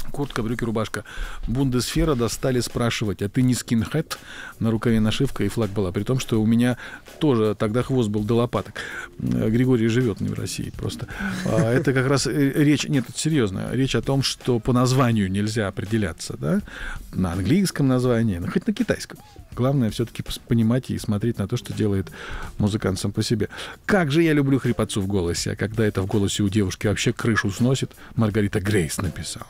Куртка, брюки, рубашка. Бундесфера достали спрашивать: а ты не скинхед? На рукаве нашивка и флаг была. При том, что у меня тоже тогда хвост был до лопаток. Григорий живет не в России просто. Это как раз речь... Нет, это серьезно. Речь о том, что по названию нельзя определяться. Да? На английском названии, ну, хоть на китайском. Главное все-таки понимать и смотреть на то, что делает музыкант сам по себе. Как же я люблю хрипотцу в голосе. А когда это в голосе у девушки вообще крышу сносит, Маргарита Грейс написала.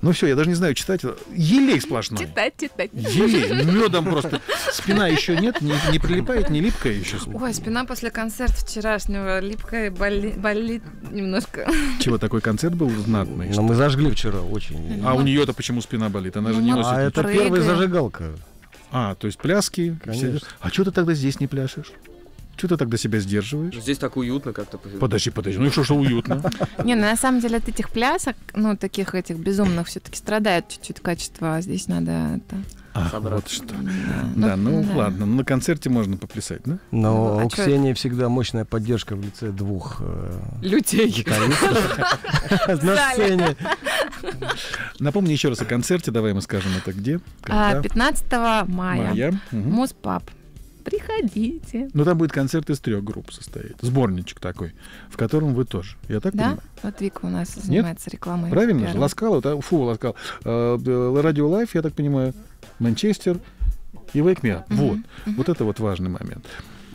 Ну все, я даже не знаю, читать. Елей сплошной. Читать, читать. Елей, медом просто. Спина еще нет, не, не прилипает, не липкая еще. Ой, спина после концерта вчерашнего липкая, боли, болит немножко. Чего, такой концерт был знатный? Ну, мы зажгли вчера очень. А у нее-то почему спина болит? Она же не носит. А это первая зажигалка. А, то есть пляски. А что ты тогда здесь не пляшешь? Что ты тогда себя сдерживаешь? Здесь так уютно как-то. Подожди, подожди. Ну и что, что уютно? Не, ну на самом деле от этих плясок, ну таких этих безумных, все-таки страдает чуть-чуть качество. Здесь надо собрать. Вот что. Да, ну ладно. На концерте можно поплясать, да? Но у Ксении всегда мощная поддержка в лице двух людей на сцене. Напомни еще раз о концерте. Давай мы скажем, это где? пятнадцатого мая. Муз-паб. Приходите. Ну, там будет концерт из трех групп состоять. Сборничек такой, в котором вы тоже. Я так да? понимаю? Да, вот Вика у нас занимается Нет? рекламой. Правильно же? Ласкала, да? Фу, Ласкала. Radio Life, я так понимаю, Манчестер и Wake Me Up. Mm-hmm. Вот. Mm-hmm. Вот это вот важный момент.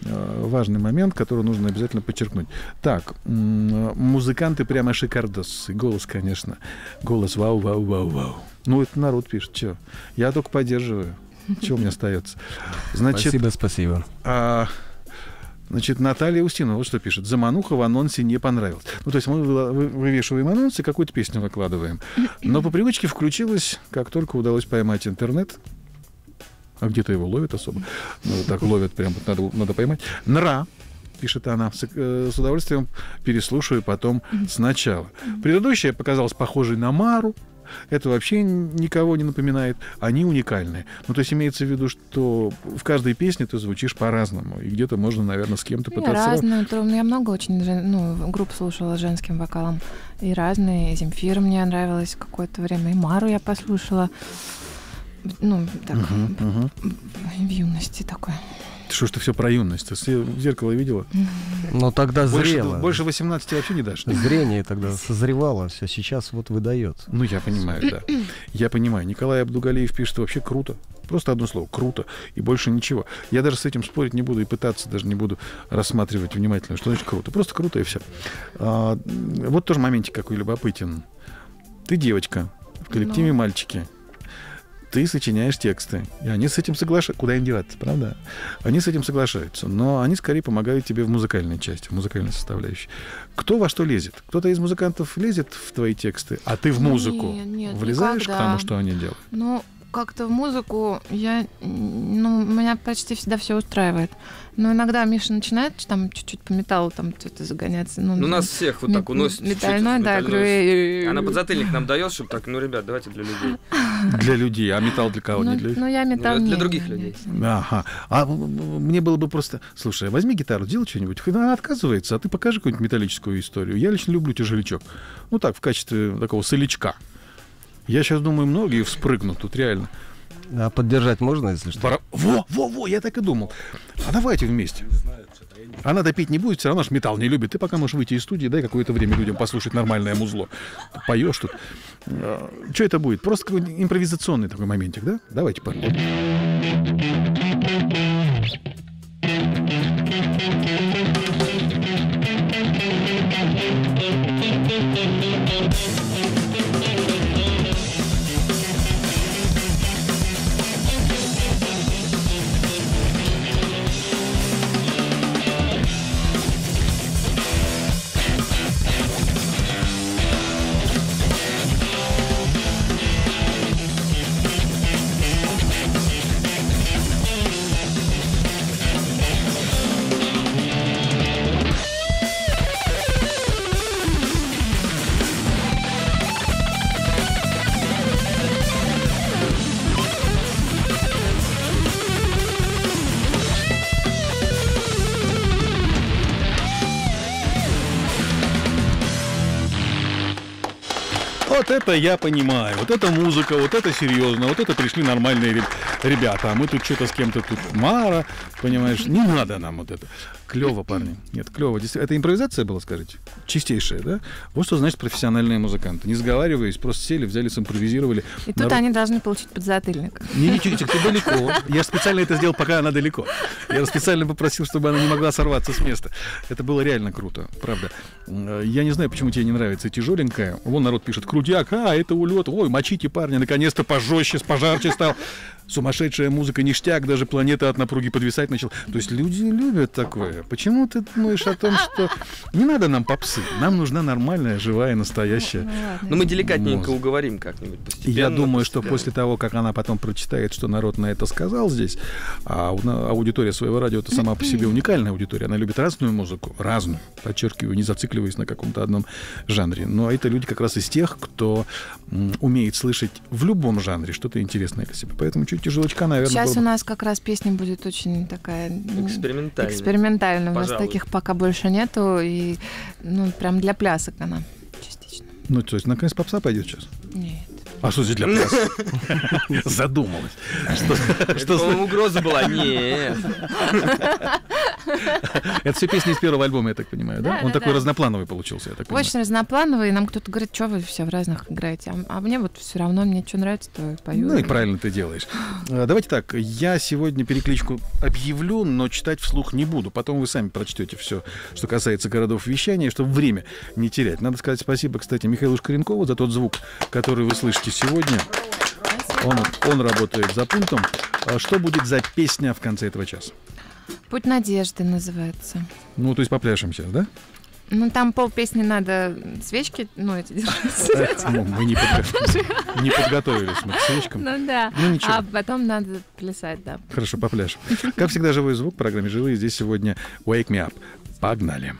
Важный момент, который нужно обязательно подчеркнуть. Так, музыканты прямо шикардос. И голос, конечно. Голос вау-вау-вау-вау. Ну, это народ пишет. Че? Я только поддерживаю. Чего мне остается? Значит, спасибо, спасибо. А, значит, Наталья Устинова вот что пишет. Замануха в анонсе не понравилась. Ну, то есть мы вывешиваем анонсы, какую-то песню выкладываем. Но по привычке включилась, как только удалось поймать интернет. А где-то его ловят особо. Ну, вот так ловят, прям надо, надо поймать. Нра, пишет она, с, э, с удовольствием переслушаю потом сначала. Предыдущая показалась похожей на Мару. Это вообще никого не напоминает. Они уникальны. Ну, то есть имеется в виду, что в каждой песне ты звучишь по-разному. И где-то можно, наверное, с кем-то пытаться... Разные. Я много очень жен... ну, групп слушала с женским вокалом. И разные. И Земфира мне нравилась какое-то время. И Мару я послушала. Ну, так, uh-huh, uh-huh. в юности такое. Что ж ты все про юность? Ты зеркало видела? Но тогда зрело. Больше восемнадцати вообще не дашь. Зрение тогда созревало, все сейчас вот выдает. Ну, я понимаю, да. Я понимаю. Николай Абдугалиев пишет: вообще круто. Просто одно слово. Круто. И больше ничего. Я даже с этим спорить не буду и пытаться даже не буду рассматривать внимательно, что значит круто. Просто круто и все. А, вот тоже моментик какой любопытен. Ты девочка. В коллективе Но... мальчики. Ты сочиняешь тексты, и они с этим соглашаются. Куда им деваться, правда? Они с этим соглашаются, но они скорее помогают тебе в музыкальной части, в музыкальной составляющей. Кто во что лезет? Кто-то из музыкантов лезет в твои тексты, а ты в музыку нет, нет, влезаешь никогда. К тому, что они делают? Ну, как-то в музыку я... Ну, меня почти всегда все устраивает. Но иногда Миша начинает там чуть-чуть по металлу там что-то загоняться. Ну, ну нас всех вот так уносит. Метальной, да, говорю. Она подзатыльник нам дает, чтобы так, ну, ребят, давайте для людей. Для людей, а металл для кого? Ну, для... ну я металл ну, для не, других не, людей. Не, не. Ага. А мне было бы просто... Слушай, возьми гитару, делай что-нибудь. Она отказывается, а ты покажи какую-нибудь металлическую историю. Я лично люблю тяжелячок. Ну так, в качестве такого солячка. Я сейчас думаю, многие вспрыгнут тут реально. А поддержать можно, если что? Во-во-во, я так и думал. А давайте вместе. Не знаю, что-то. Она-то петь не будет, все равно ж металл не любит. Ты пока можешь выйти из студии, дай какое-то время людям послушать нормальное музло. Поешь тут. Что это будет? Просто какой-нибудь импровизационный такой моментик, да? Давайте попробуем. Вот это я понимаю, вот это музыка, вот это серьезно, вот это пришли нормальные ребята, а мы тут что-то с кем-то тут Мара, понимаешь, не надо нам вот это. Клево, парни, нет, клево. Это импровизация была, скажите? Чистейшая, да? Вот что значит профессиональные музыканты. Не сговариваясь, просто сели, взяли, симпровизировали. И тут народ... они должны получить подзатыльник. Не, не, чуть-чуть, ты далеко. Я специально это сделал, пока она далеко. Я специально попросил, чтобы она не могла сорваться с места. Это было реально круто, правда. Я не знаю, почему тебе не нравится тяжеленькая. Вон народ пишет, крутит. А, это улет. Ой, мочите, парни, наконец-то пожестче, пожарче стал. Сумасшедшая музыка, ништяк, даже планета от напруги подвисать начала. То есть люди любят такое. Почему ты думаешь о том, что не надо нам попсы, нам нужна нормальная, живая, настоящая. Но мы деликатненько музыка. Уговорим как-нибудь постепенно. Я думаю, постепенно. Что после того, как она потом прочитает, что народ на это сказал здесь, а аудитория своего радио — это сама по себе уникальная аудитория, она любит разную музыку, разную, подчеркиваю, не зацикливаясь на каком-то одном жанре. Но это люди как раз из тех, кто умеет слышать в любом жанре что-то интересное для себя. Поэтому чуть тяжелочка, наверное. Сейчас было... у нас как раз песня будет очень такая... Экспериментальная. Экспериментальная. У нас таких пока больше нету. И, ну, прям для плясок она частично. Ну, то есть, наконец, попса пойдет сейчас? Нет. А что здесь для плясок? Задумалась. Что угроза была? Нет. Это все песни из первого альбома, я так понимаю, да? Он такой разноплановый получился, я так понимаю. Очень разноплановый, и нам кто-то говорит, что вы все в разных играете. А мне вот все равно, мне что нравится, то пою. Ну и правильно ты делаешь. Давайте так, я сегодня перекличку объявлю, но читать вслух не буду. Потом вы сами прочтете все, что касается городов вещания, чтобы время не терять. Надо сказать спасибо, кстати, Михаилу Шкаренкову за тот звук, который вы слышите сегодня. Он, он работает за пультом. Что будет за песня в конце этого часа? «Путь надежды» называется. Ну, то есть попляшем сейчас, да? Ну, там пол песни надо свечки, ну, эти держать. Мы не подготовились мы к свечкам. Ну, да. А потом надо плясать, да. Хорошо, попляшем. Как всегда, живой звук в программе «Живые». Здесь сегодня «Wake Me Up». Погнали.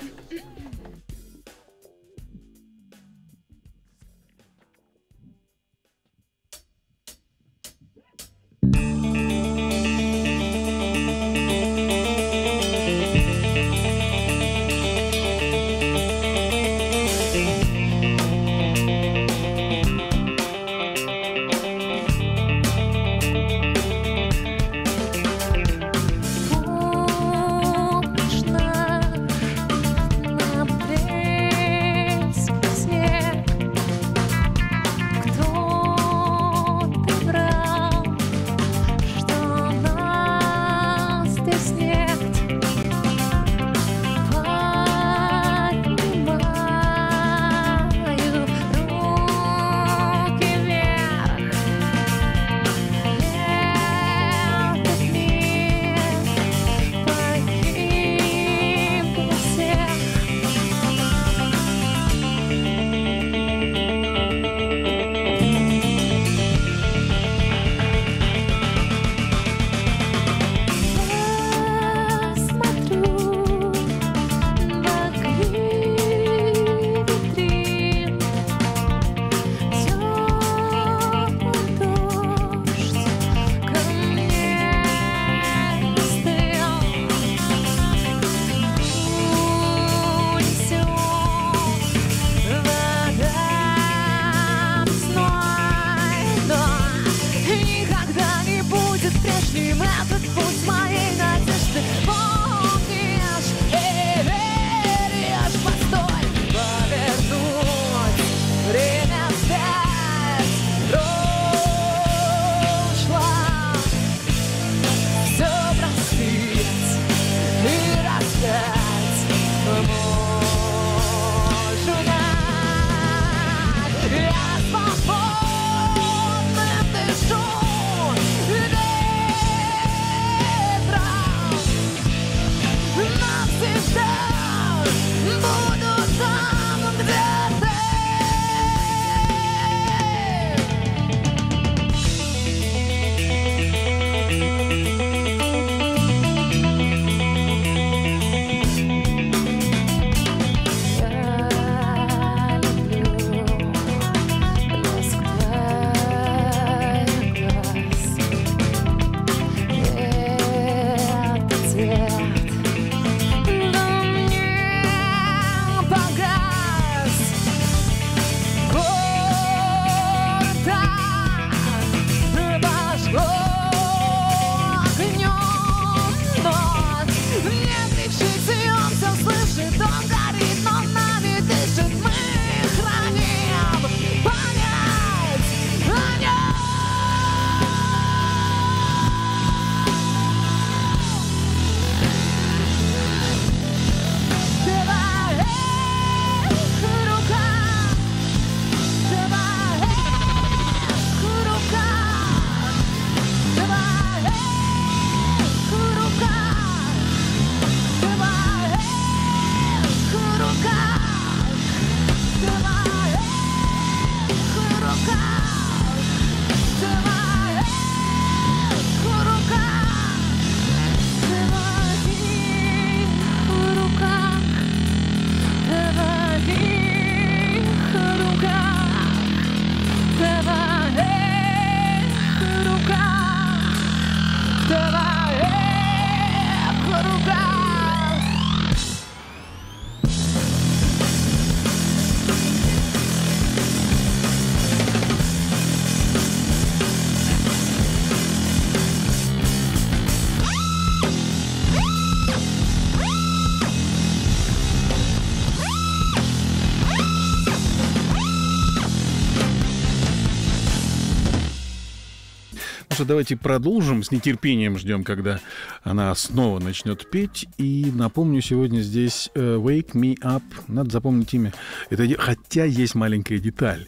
Слушай, давайте продолжим. С нетерпением ждем, когда она снова начнет петь. И напомню, сегодня здесь Wake Me Up. Надо запомнить имя. Это... Хотя есть маленькая деталь.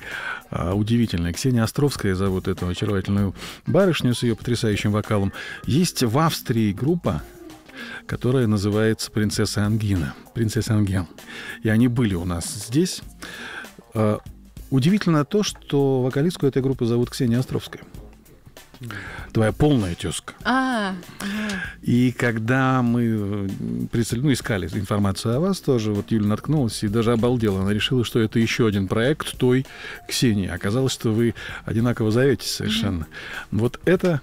А, удивительная. Ксения Островская зовут эту очаровательную барышню с ее потрясающим вокалом. Есть в Австрии группа, которая называется «Принцесса Ангина». «Принцесса Ангина». И они были у нас здесь. А, удивительно то, что вокалистку этой группы зовут Ксения Островская. Твоя полная тезка. А-а-а. И когда мы ну, искали информацию о вас тоже, вот Юля наткнулась и даже обалдела. Она решила, что это еще один проект той Ксении. Оказалось, что вы одинаково зоветесь совершенно. Mm-hmm. Вот это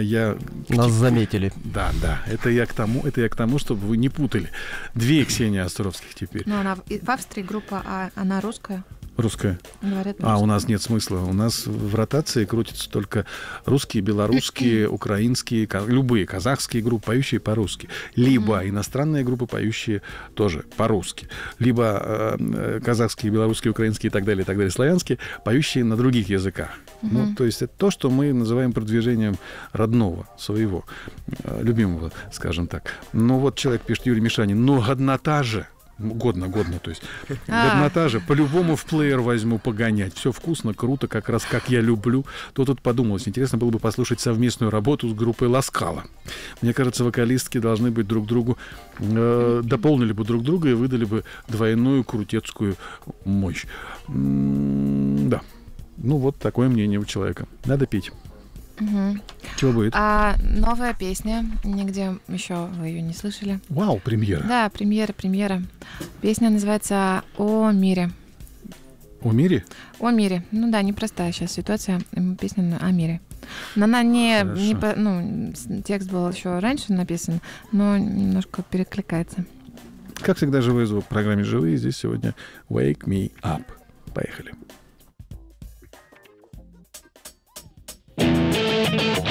я... Нас заметили. Да, да. Это я к тому, это я к тому, чтобы вы не путали. Две Ксении Островских теперь. Но она в Австрии группа, а она русская? Русская. Говорят, а у нас нет смысла. У нас в ротации крутятся только русские, белорусские, украинские, любые казахские группы, поющие по-русски. Либо mm-hmm. иностранные группы, поющие тоже по-русски. Либо э, казахские, белорусские, украинские и так далее, и так далее, славянские, поющие на других языках. Mm-hmm. Ну, то есть это то, что мы называем продвижением родного, своего, э, любимого, скажем так. Ну вот человек пишет, Юрий Мишанин, ну годнота же. Годно, годно, то есть годнота же. По-любому в плеер возьму погонять. Все вкусно, круто, как раз как я люблю. То тут подумалось, интересно было бы послушать совместную работу с группой «Ласкала». Мне кажется, вокалистки должны быть друг другу, э, дополнили бы друг друга и выдали бы двойную крутецкую мощь. М-м, да, ну вот такое мнение у человека. Надо петь. Угу. Чего будет? А, новая песня. Нигде еще вы ее не слышали. Вау, премьера. Да, премьера, премьера. Песня называется «О мире». О мире? О мире. Ну да, непростая сейчас ситуация. Песня о мире. Но она не... не по, ну, текст был еще раньше написан, но немножко перекликается. Как всегда, живой звук в программе «Живые». Здесь сегодня «Wake Me Up». Поехали.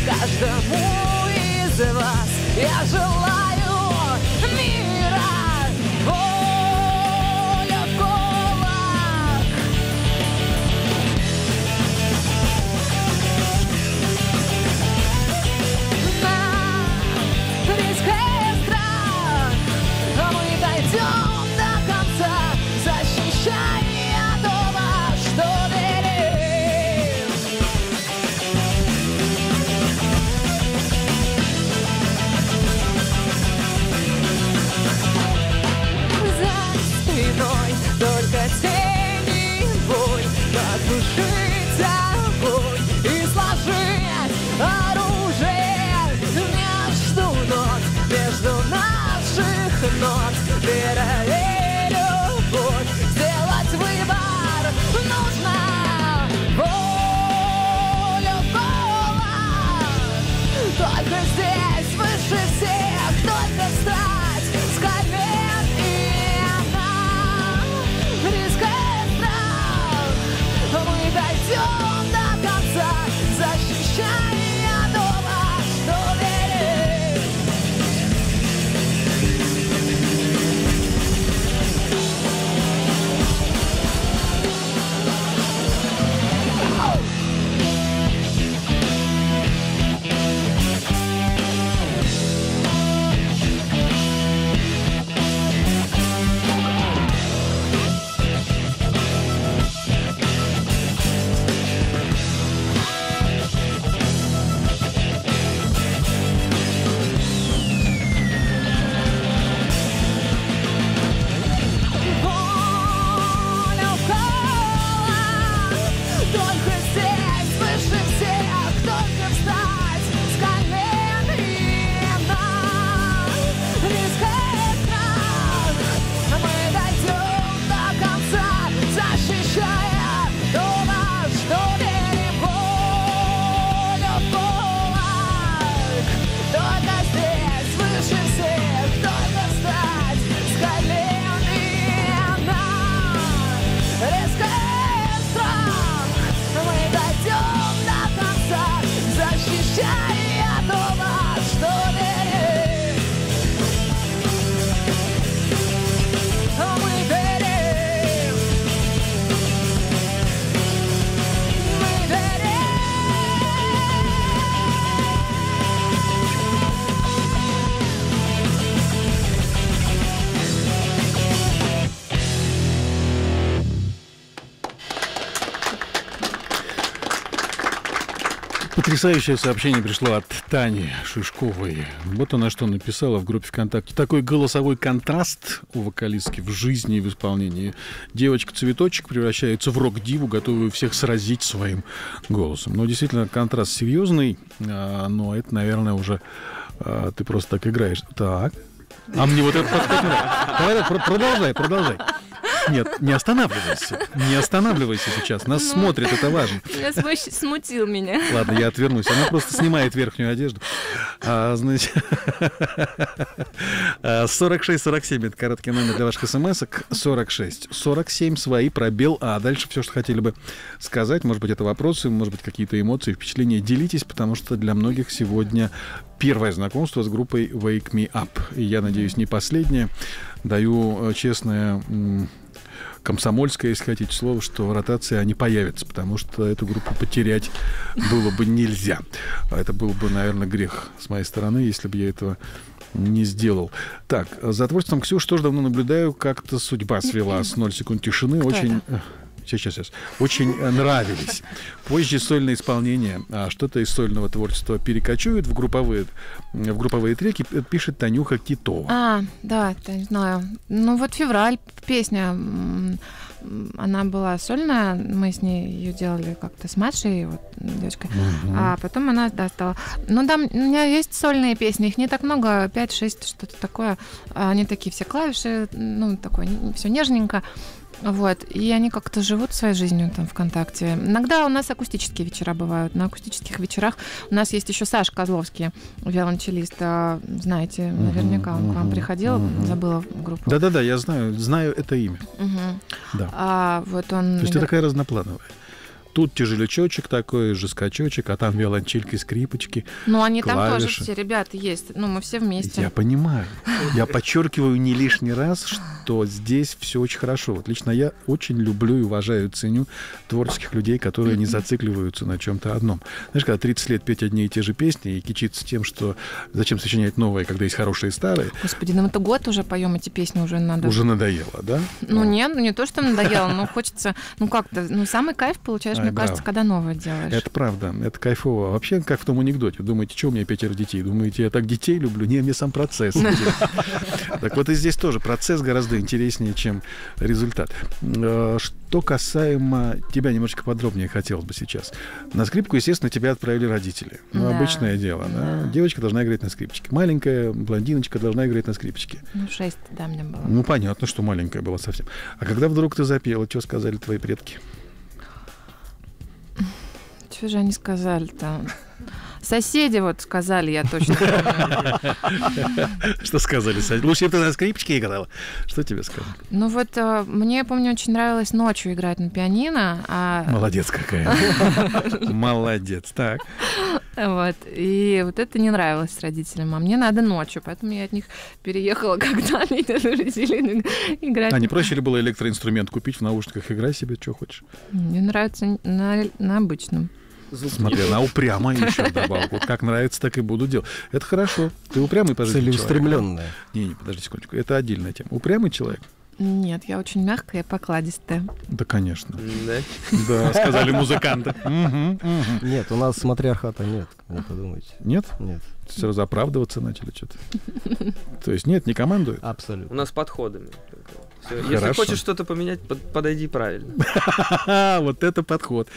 Каждому из вас я желаю мира, воля в кулак. На близких страх мы дойдем до конца, защищая дома, что Потрясающее сообщение пришло от Тани Шишковой. Вот она что написала в группе ВКонтакте. Такой голосовой контраст у вокалистки в жизни и в исполнении. Девочка-цветочек превращается в рок-диву, готовую всех сразить своим голосом. Ну, действительно, контраст серьезный, но это, наверное, уже ты просто так играешь. Так. А мне вот это подходит. Продолжай, продолжай. Нет, не останавливайся. Не останавливайся сейчас. Нас ну, смотрят, это важно. Я смутил меня. Ладно, я отвернусь. Она просто снимает верхнюю одежду. А, значит, сорок шесть сорок семь это короткий номер для ваших смс-ок. сорок шесть сорок семь свои, пробел. А дальше все, что хотели бы сказать. Может быть, это вопросы, может быть, какие-то эмоции, впечатления. Делитесь, потому что для многих сегодня первое знакомство с группой Wake Me Up. И я надеюсь, не последнее. Даю честное... комсомольское, если хотите слово, что ротация, они появятся, потому что эту группу потерять было бы нельзя. Это был бы, наверное, грех с моей стороны, если бы я этого не сделал. Так, за творчеством Ксюш тоже давно наблюдаю, как-то судьба свела с ноль секунд тишины. Кто очень... это? Сейчас, сейчас, очень нравились. Позже сольное исполнение, а что-то из сольного творчества перекочует в групповые, в групповые треки, пишет Танюха Китова. А, да, не знаю. Ну вот «Февраль» песня, она была сольная, мы с ней ее делали как-то с Машей, вот, девочкой, угу. А потом она, да, стала. Ну там у меня есть сольные песни, их не так много, пять-шесть, что-то такое. Они такие все клавиши, ну такое, все нежненько. Вот, и они как-то живут своей жизнью там ВКонтакте. Иногда у нас акустические вечера бывают. На акустических вечерах у нас есть еще Саша Козловский, виолончелист. Знаете, uh-huh, наверняка он uh-huh, к вам приходил, uh-huh. Забыла группу. Да-да-да, я знаю, знаю это имя. Uh-huh. Да. А, вот он... То есть ты такая разноплановая. Тут тяжелячочек такой, жескачочек, а там виолончельки, скрипочки. Ну, они клавиши. Там тоже все ребята есть. Ну, мы все вместе. Я понимаю. Я подчеркиваю не лишний раз, что здесь все очень хорошо. Вот лично я очень люблю и уважаю, ценю творческих людей, которые не зацикливаются на чем-то одном. Знаешь, когда тридцать лет петь одни и те же песни и кичиться тем, что зачем сочинять новые, когда есть хорошие старые. Господи, ну это год уже поем эти песни, уже надо. Уже надоело, да? Ну, ну. нет, не то, что надоело, но хочется, ну как-то, ну самый кайф получаешь. Мне да. кажется, когда новое делаешь. Это правда, это кайфово. Вообще, как в том анекдоте. Думаете, что у меня пятеро детей? Думаете, я так детей люблю? Не, мне сам процесс. Так вот и здесь тоже процесс гораздо интереснее, чем результат. Что касаемо тебя, немножечко подробнее хотелось бы сейчас. На скрипку, естественно, тебя отправили родители. Ну, обычное дело. Девочка должна играть на скрипочке. Маленькая блондиночка должна играть на скрипочке. Ну, шесть тогда мне было. Ну, понятно, что маленькая была совсем. А когда вдруг ты запела, что сказали твои предки? Что же они сказали-то? Соседи вот сказали, я точно помню. Что сказали соседи? Лучше бы ты на скрипочке играла. Что тебе сказали? Ну вот мне, я помню, очень нравилось ночью играть на пианино. А... Молодец какая. Молодец, так. Вот. И вот это не нравилось родителям. А мне надо ночью, поэтому я от них переехала, когда они разрешили играть. А не проще ли было электроинструмент купить в наушниках? Играй себе, что хочешь. Мне нравится на, на обычном. Смотри, она упрямая еще добавила. Вот как нравится, так и буду делать. Это хорошо. Ты упрямый, пожалуйста. Целеустремленная. Не, не, подожди секундочку. Это отдельная тема. Упрямый человек? Нет, я очень мягкая и покладистая. Да, конечно. Да? Да, сказали музыканты. Нет, у нас матриархата нет, не подумайте. Нет? Нет. Сразу оправдываться начали что-то. То есть нет, не командует? Абсолютно. У нас подходами. Если хорошо. Хочешь что-то поменять, под, подойди правильно. Вот это подход.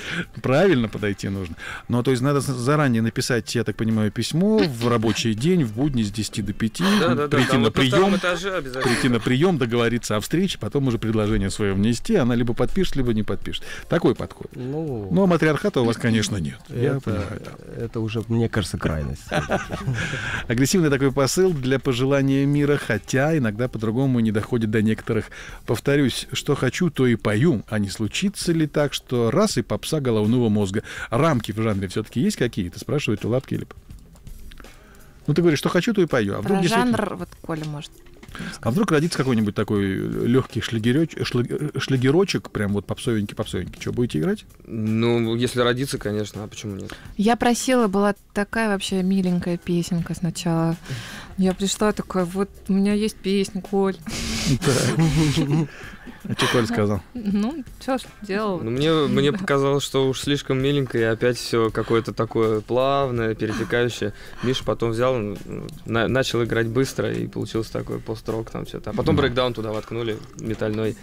Правильно подойти нужно. Ну, то есть надо заранее написать, я так понимаю, письмо в рабочий день, в будни с десяти до пяти, прийти на прием, прийти на прием, договориться о встрече, потом уже предложение свое внести, она либо подпишет, либо не подпишет. Такой подход. Ну, а матриархата у вас, конечно, нет. Это уже, мне кажется, крайность. Агрессивный такой посыл для пожелания мира, хотя иногда по-другому не доходит до некоторых. Повторюсь, что хочу, то и пою. А не случится ли так, что раз и попса головного мозга? Рамки в жанре все-таки есть какие-то? Спрашивают у Лапки или... Ну, ты говоришь, что хочу, то и пою. А вдруг про жанр, действительно... вот Коля может... А вдруг родится какой-нибудь такой легкий шлягерочек, шлягерочек, прям вот попсовенький-попсовенький. Что, будете играть? Ну, если родится, конечно, а почему нет? Я просила была такая вообще миленькая песенка сначала. Я пришла такая, вот у меня есть песня, Коль. А что Коль сказал? Ну, что ж, делал. Мне показалось, что уж слишком миленько, и опять все какое-то такое плавное, перетекающее. Миша потом взял, начал играть быстро, и получился такой пост-рок там что-то. А потом брейкдаун туда воткнули, метальной.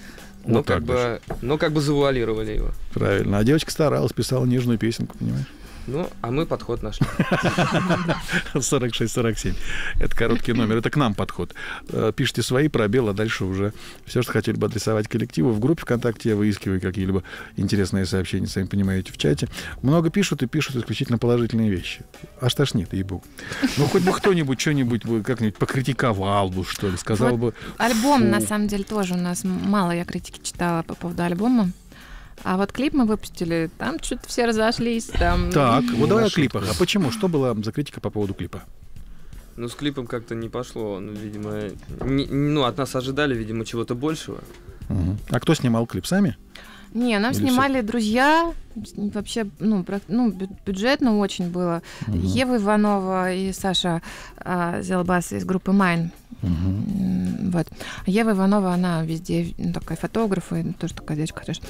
Но, вот как бы, но как бы завуалировали его. Правильно. А девочка старалась, писала нежную песенку, понимаешь? Ну, а мы подход нашли. сорок шесть сорок семь. Это короткий номер. Это к нам подход. Пишите свои, пробелы, а дальше уже все, что хотели бы адресовать коллективу. В группе ВКонтакте я выискиваю какие-либо интересные сообщения, сами понимаете, в чате. Много пишут и пишут исключительно положительные вещи. Аж тошнит, ей-богу. Ну, хоть бы кто-нибудь что-нибудь как-нибудь покритиковал бы, что ли, сказал бы. Альбом, на самом деле, тоже у нас мало я критики читала по поводу альбома. А вот клип мы выпустили, там что-то все разошлись. Там... Так, вот давай о клипах. А почему? Что была за критика по поводу клипа? Ну, с клипом как-то не пошло. Ну, видимо, не, ну, от нас ожидали, видимо, чего-то большего. Угу. А кто снимал клип? Сами? Не, нам Или снимали все? друзья. Вообще, ну, ну, бюджетно очень было. Угу. Ева Иванова и Саша а, Зелбас из группы «Майн». Угу. Вот. Ева Иванова, она везде, ну, такая фотограф, и тоже такая девочка хорошая.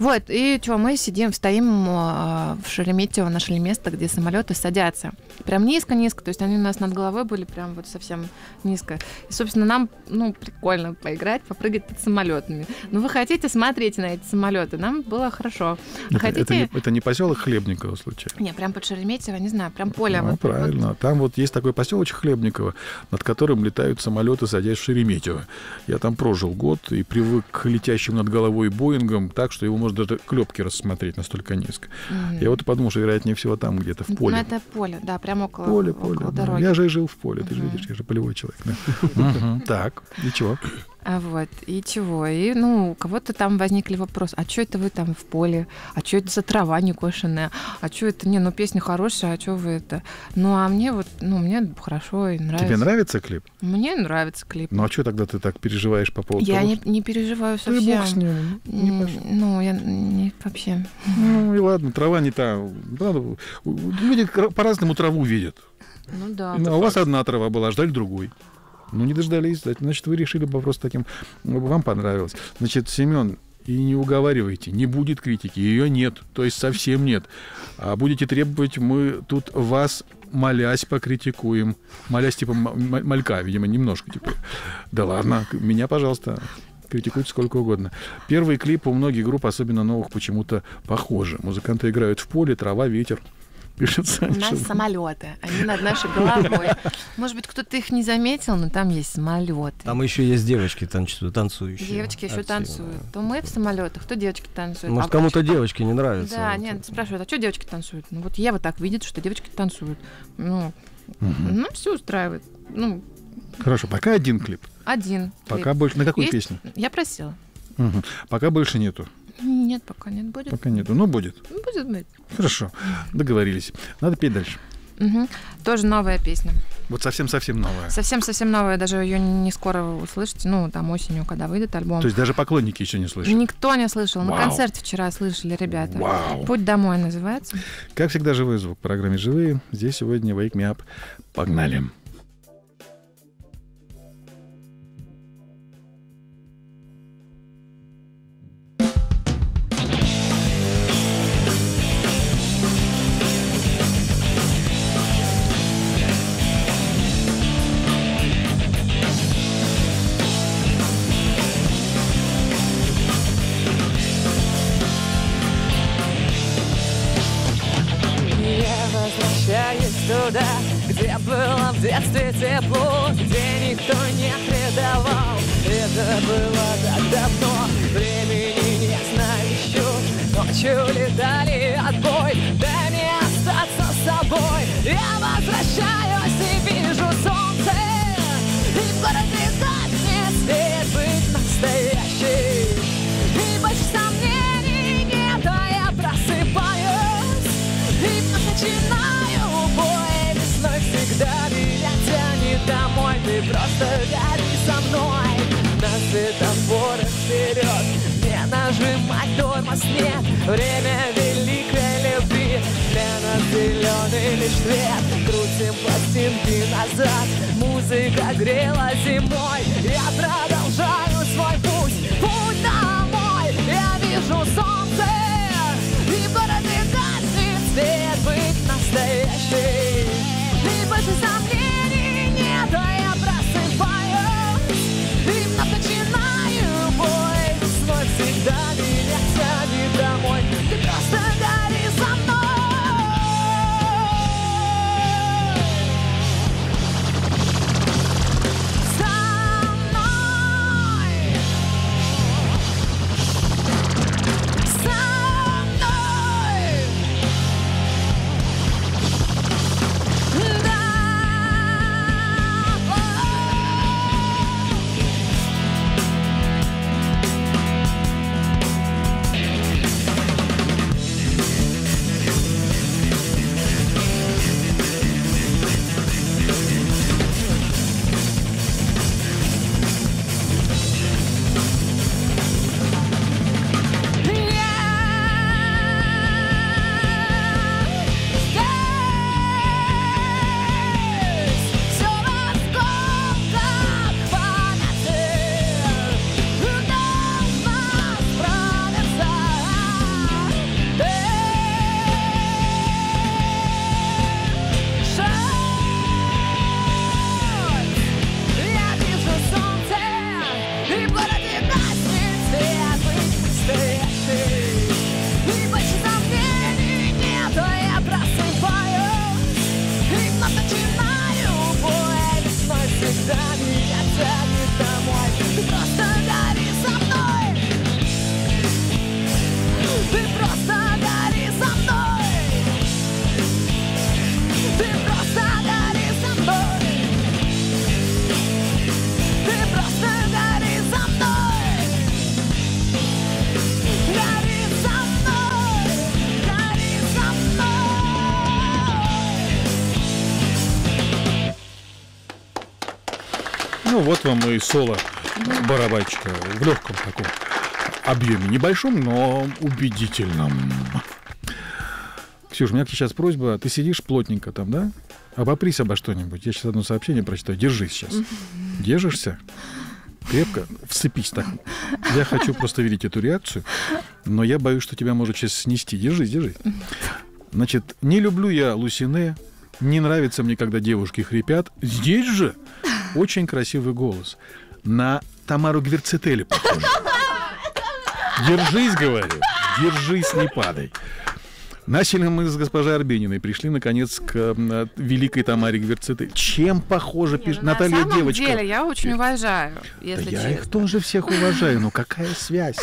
Вот, и что, мы сидим, стоим э, в Шереметьево, нашли место, где самолеты садятся. Прям низко-низко, то есть они у нас над головой были прям вот совсем низко. И, собственно, нам, ну, прикольно поиграть, попрыгать под самолетами. Ну, вы хотите смотреть на эти самолеты? Нам было хорошо. А это, хотите... это, не, это не поселок Хлебниково, случайно? Не, прям под Шереметьево, не знаю, прям поле. Ну, вот, правильно. Вот. Там вот есть такой поселочек Хлебниково, над которым летают самолеты. самолеты, садясь в Шереметьево. Я там прожил год и привык к летящим над головой Боингам так, что его можно даже клепки рассмотреть настолько низко. Mm-hmm. Я вот и подумал, что, вероятнее всего, там где-то в поле. Ну, это поле, да, прямо около, поле, около поле, дороги. Да. Я же и жил в поле, mm-hmm. ты же видишь, я же полевой человек. Так, и чего? А вот, и чего? И, ну, у кого-то там возникли вопросы, а что это вы там в поле? А что это за трава некошенная? А что это? Не, ну, песня хорошая, а что вы это? Ну, а мне вот, ну, мне хорошо и нравится. Тебе нравится клип? Мне нравится клип. Ну, а что тогда ты так переживаешь по поводу Я того, не, что... не переживаю совсем. Ты бог с ним. Не, не ну, я не, вообще. Ну, и ладно, трава не та. Люди по-разному траву видят. Ну, да. Ну, а у вас одна трава была, ждали другой. Ну, не дождались, значит, вы решили вопрос таким, вам понравилось. Значит, Семен, и не уговаривайте, не будет критики, ее нет, то есть совсем нет. А будете требовать, мы тут вас, молясь, покритикуем. Молясь, типа, малька, видимо, немножко, типа. Да ладно, меня, пожалуйста, критикуйте сколько угодно. Первые клипы у многих групп, особенно новых, почему-то похожи. Музыканты играют в поле, трава, ветер. Пишется, у нас самолеты, они над нашей головой. Может быть, кто-то их не заметил, но там есть самолеты. Там еще есть девочки танцующие. Девочки еще танцуют. То мы в самолетах, то девочки танцуют. Может, кому-то девочки не нравятся. Да, нет, спрашивают, а что девочки танцуют? Ну вот я вот так видит, что девочки танцуют. Ну, нам все устраивает. Ну. Хорошо, пока один клип. Один. Пока больше. На какую песню? Я просила. Пока больше нету. Нет, пока нет. Будет? Пока нету. Ну, будет. Будет, будет. Хорошо. Договорились. Надо петь дальше. Угу. Тоже новая песня. Вот совсем-совсем новая. Совсем-совсем новая. Даже ее не скоро услышите. Ну, там осенью, когда выйдет альбом. То есть даже поклонники еще не слышали? Никто не слышал. Вау. На концерт вчера слышали ребята. Вау. «Путь домой» называется. Как всегда, живой звук. В программе «Живые». Здесь сегодня Wake Me Up. Погнали. Где было в детстве тепло, где никто не предавал. Это было так давно, времени не знаю еще. Ночью летали отбой, дай мне остаться с собой. Я возвращаюсь и вижу солнце, и прорезать мне свет, быть настоящий. И больше сомнений нет, а я просыпаюсь и начинаю бой. Всегда меня тянет домой, ты просто гори со мной. На светофорах вперед, не нажимать тормоз, нет. Время великой любви, для нас зеленый лишь свет, крутим пластинки назад. Музыка грела зимой. Я продолжаю свой путь, путь домой. Я вижу солнце и парадигальный цвет. Быть настоящей и больше сомнений нет. А я просыпаюсь и вновь начинаю бой. Весной всегда меня тянет домой. Ты просто гори со мной. Вот вам и соло барабанщика в легком таком объеме, небольшом, но убедительном. Ксюш, у меня сейчас просьба, ты сидишь плотненько там, да? Обопрись обо что-нибудь. Я сейчас одно сообщение прочитаю. Держись сейчас. Держишься? Крепко. Вцепись так. Я хочу просто видеть эту реакцию, но я боюсь, что тебя может сейчас снести. Держись, держись. Значит, не люблю я Лусинэ, не нравится мне, когда девушки хрипят. Здесь же очень красивый голос. На Тамару Гвердцители похоже. Держись, говорю. Держись, не падай. Начали мы с госпожой Арбениной. Пришли, наконец, к великой Тамаре Гвердцители. Чем похожа пиш... ну, Наталья Девочка? На самом девочка. деле, я очень уважаю, если да я их тоже всех уважаю. Ну, какая связь?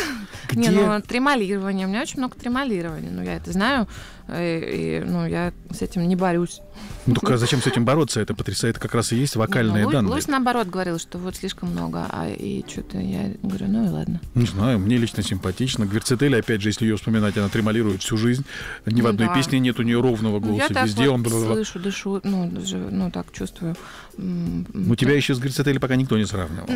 Где? Не, ну, тремолирование. У меня очень много тремолирования. Ну, я это знаю. И, и, ну, я с этим не борюсь. Ну, только а зачем с этим бороться? Это потрясает, это как раз и есть вокальные ну, данные. Лусь, наоборот, говорила, что вот слишком много, а и что-то я говорю, ну и ладно. Не знаю, мне лично симпатично. Гвердцители, опять же, если ее вспоминать, она тремолирует всю жизнь. Ни ну, в одной да. песне нет у нее ровного голоса. Ну, я везде так он вот слышу, дышу, ну, даже, ну, так чувствую. У тебя еще с Гвердцители пока никто не сравнивал.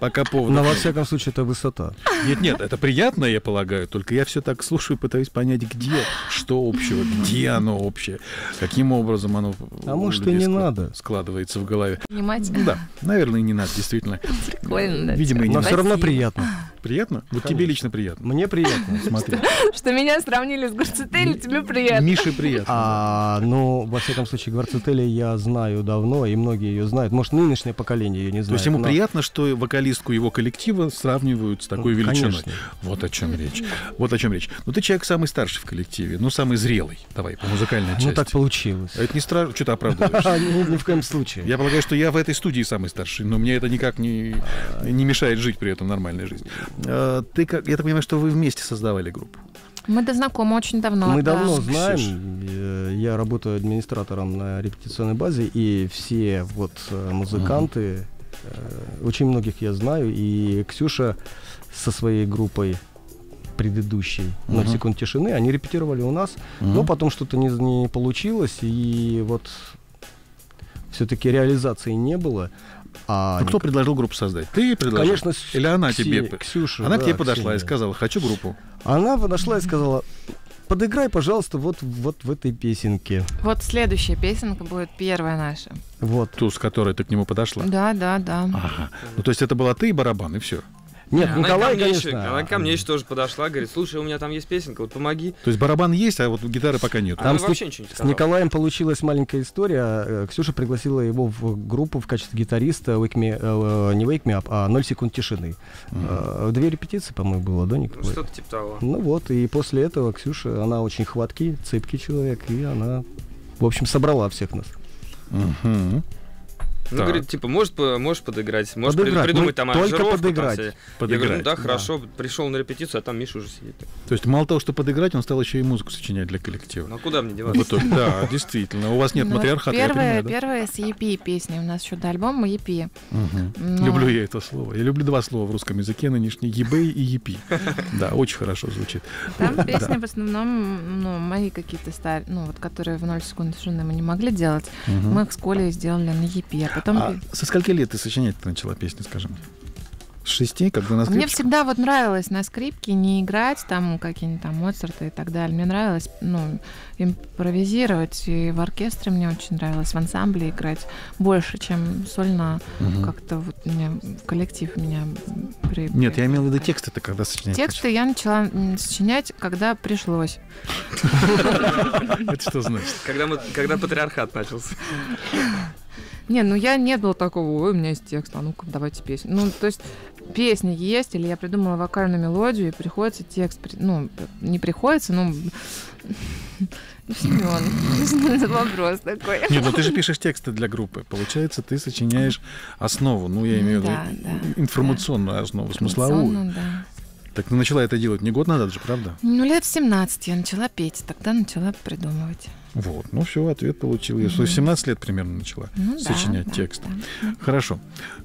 Пока повод. Но, во всяком случае, это высота. Нет-нет, это приятно, я полагаю, только я все так слушаю, пытаюсь понять, где Где? Что общего? Где оно общее? Каким образом оно а может, и не надо. складывается в голове? Понимаете? Да, наверное, не надо, действительно. Прикольно. Видимо, но все равно приятно. Приятно? Вот тебе лично приятно. Мне приятно, смотри. Что меня сравнили с Гвердцители, тебе приятно. Мише приятно. Ну, во всяком случае, Гвердцители я знаю давно, и многие ее знают. Может, нынешнее поколение ее не знает. То есть ему приятно, что вокалистку его коллектива сравнивают с такой величиной. Вот о чем речь. Вот о чем речь. Ну, ты человек самый старший в коллективе, ну, самый зрелый, давай, по музыкальной части. Ну, так получилось. Это не страшно, что ты оправдываешь. Ни в коем случае. Я полагаю, что я в этой студии самый старший, но мне это никак не мешает жить при этом нормальной жизни. Ты как, я так понимаю, что вы вместе создавали группу? Мы да знакомы очень давно. Мы давно знаем. Я работаю администратором на репетиционной базе, и все вот музыканты, очень многих я знаю, и Ксюша со своей группой предыдущей ноль секунд тишины, они репетировали у нас, uh-huh. но потом что-то не, не получилось, и вот все-таки реализации не было. А ну, кто предложил группу создать? Ты предложил? Конечно, или она Кси... тебе? Ксюша, она да, к тебе подошла Ксения. и сказала, хочу группу. Она подошла и сказала, подыграй, пожалуйста, вот, вот в этой песенке. Вот следующая песенка будет первая наша. Вот. Ту, с которой ты к нему подошла? Да, да, да. Ага. Ну, то есть это была ты и барабан, и все. Нет, она Николай, ко мне конечно. Еще, она ко мне еще тоже подошла, говорит, слушай, у меня там есть песенка, вот помоги. То есть барабан есть, а вот гитары пока нет. Там с, вообще ничего не сказала. С Николаем получилась маленькая история. Ксюша пригласила его в группу в качестве гитариста Wake Me, э, не Wake Me Up, а ноль секунд тишины. Mm-hmm. Две репетиции, по-моему, было, да, Николай? Ну, что-то типа того. Ну вот, и после этого Ксюша, она очень хваткий, цепкий человек, и она, в общем, собрала всех нас. Mm-hmm. Ну, так. Говорит, типа, можешь, можешь подыграть, можешь подыграть. Придумать ну, там аранжировку. Подыграть. Там, подыграть. Я говорю, ну да, да, хорошо, пришел на репетицию, а там Миша уже сидит. То есть мало того, что подыграть, он стал еще и музыку сочинять для коллектива. Ну куда мне деваться? Да, действительно, у вас нет матриархата, я понимаю. Первая с и пи песня, у нас еще до альбома и пи. Люблю я это слово. Я люблю два слова в русском языке нынешние, и би и и пи. Да, очень хорошо звучит. Там песни в основном, ну, мои какие-то старые, ну, вот, которые в ноль секунд тишины мы не могли делать. Мы их с Колей сделали на и пи. Потом... А со скольки лет ты сочинять-то начала песни, скажем? С шести, когда на скрипке? Мне всегда вот нравилось на скрипке не играть, там какие-нибудь там Моцарты и так далее. Мне нравилось, ну, импровизировать, и в оркестре мне очень нравилось, в ансамбле играть больше, чем сольно. Угу. Как-то вот мне, коллектив меня... При... Нет, я имела в виду тексты-то, когда сочинять. Тексты я начала сочинять, когда пришлось. Это что значит? Когда патриархат начался. Не, ну я не было такого, ой, у меня есть текст, а ну-ка, давайте песню. Ну, то есть песни есть, или я придумала вокальную мелодию, и приходится текст, ну, не приходится, ну... Семён, это вопрос такой. Нет, ну ты же пишешь тексты для группы. Получается, ты сочиняешь основу, ну, я имею в виду информационную основу, смысловую. Так ты начала это делать не год назад же, правда? Ну, лет в семнадцать я начала петь, тогда начала придумывать. Вот, ну все, ответ получил. Я в семнадцать лет примерно начала ну, сочинять да, текст. Да, да. Хорошо.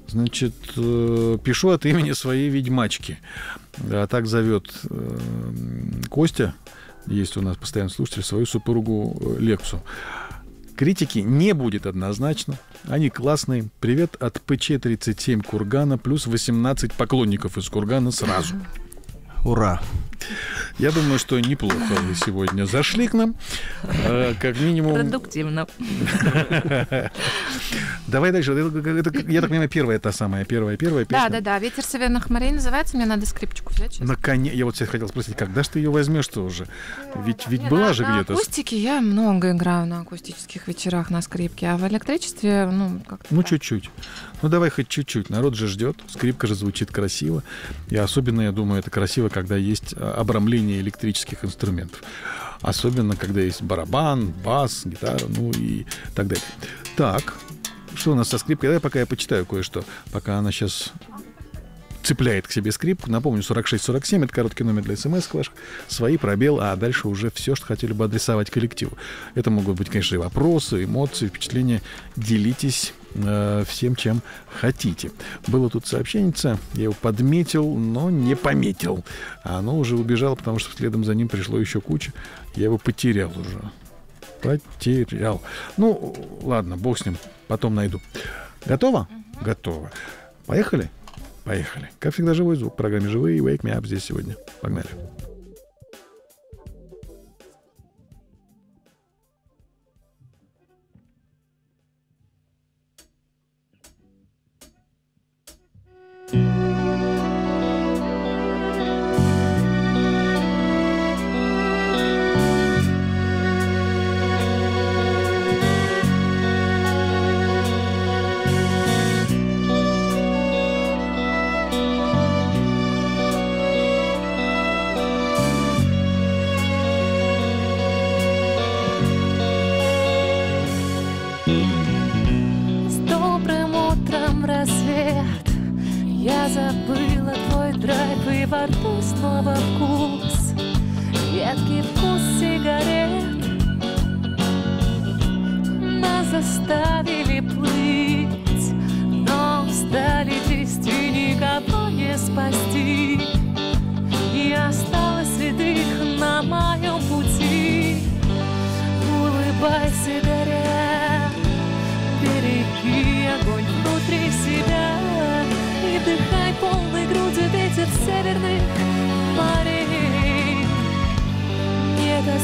Значит, э, пишу от имени своей ведьмачки. А так зовет э, Костя, есть у нас постоянный слушатель, свою супругу Лексу. Критики не будет однозначно. Они классные. Привет от пэ че тридцать семь Кургана, плюс восемнадцать поклонников из Кургана сразу. Ура! Я думаю, что неплохо вы сегодня зашли к нам. Как минимум... Продуктивно. Давай дальше. Я так понимаю, первая та самая, первая, первая песня. Да, да, да. «Ветер северных морей» называется. Мне надо скрипочку взять. Наконец. Я вот тебя хотел спросить, когда же ты ее возьмешь-то уже? Ведь была же где-то... На акустике я много играю на акустических вечерах на скрипке, а в электричестве, ну, как-то... Ну, чуть-чуть. Ну, давай хоть чуть-чуть. Народ же ждет. Скрипка же звучит красиво. И особенно, я думаю, это красиво, когда есть обрамление электрических инструментов. Особенно, когда есть барабан, бас, гитара, ну и так далее. Так, что у нас со скрипкой? Давай пока я почитаю кое-что, пока она сейчас цепляет к себе скрипку. Напомню, сорок шесть сорок семь — это короткий номер для смс ваших. Свои, пробел, а дальше уже все, что хотели бы адресовать коллективу. Это могут быть, конечно, и вопросы, эмоции, впечатления. Делитесь э, всем, чем хотите. Было тут сообщение, я его подметил, но не пометил. Оно уже убежало, потому что следом за ним пришло еще куча. Я его потерял уже. Потерял. Ну, ладно, бог с ним, потом найду. Готово? Угу. Готово. Поехали? Поехали. Как всегда, живой звук. В программе «Живые» Wake Me Up здесь сегодня. Погнали. Северных морей. Не до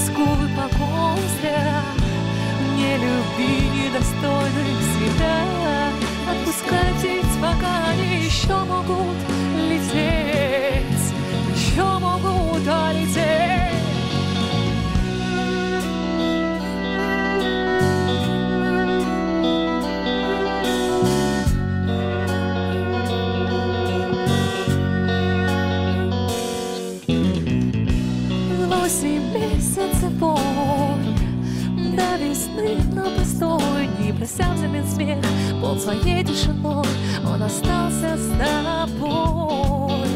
любви недостойных света отпускай птиц, пока они еще могут лететь, еще могут лететь. До весны, но постой, не прося взамен смех, пол своей тишиной он остался с тобой.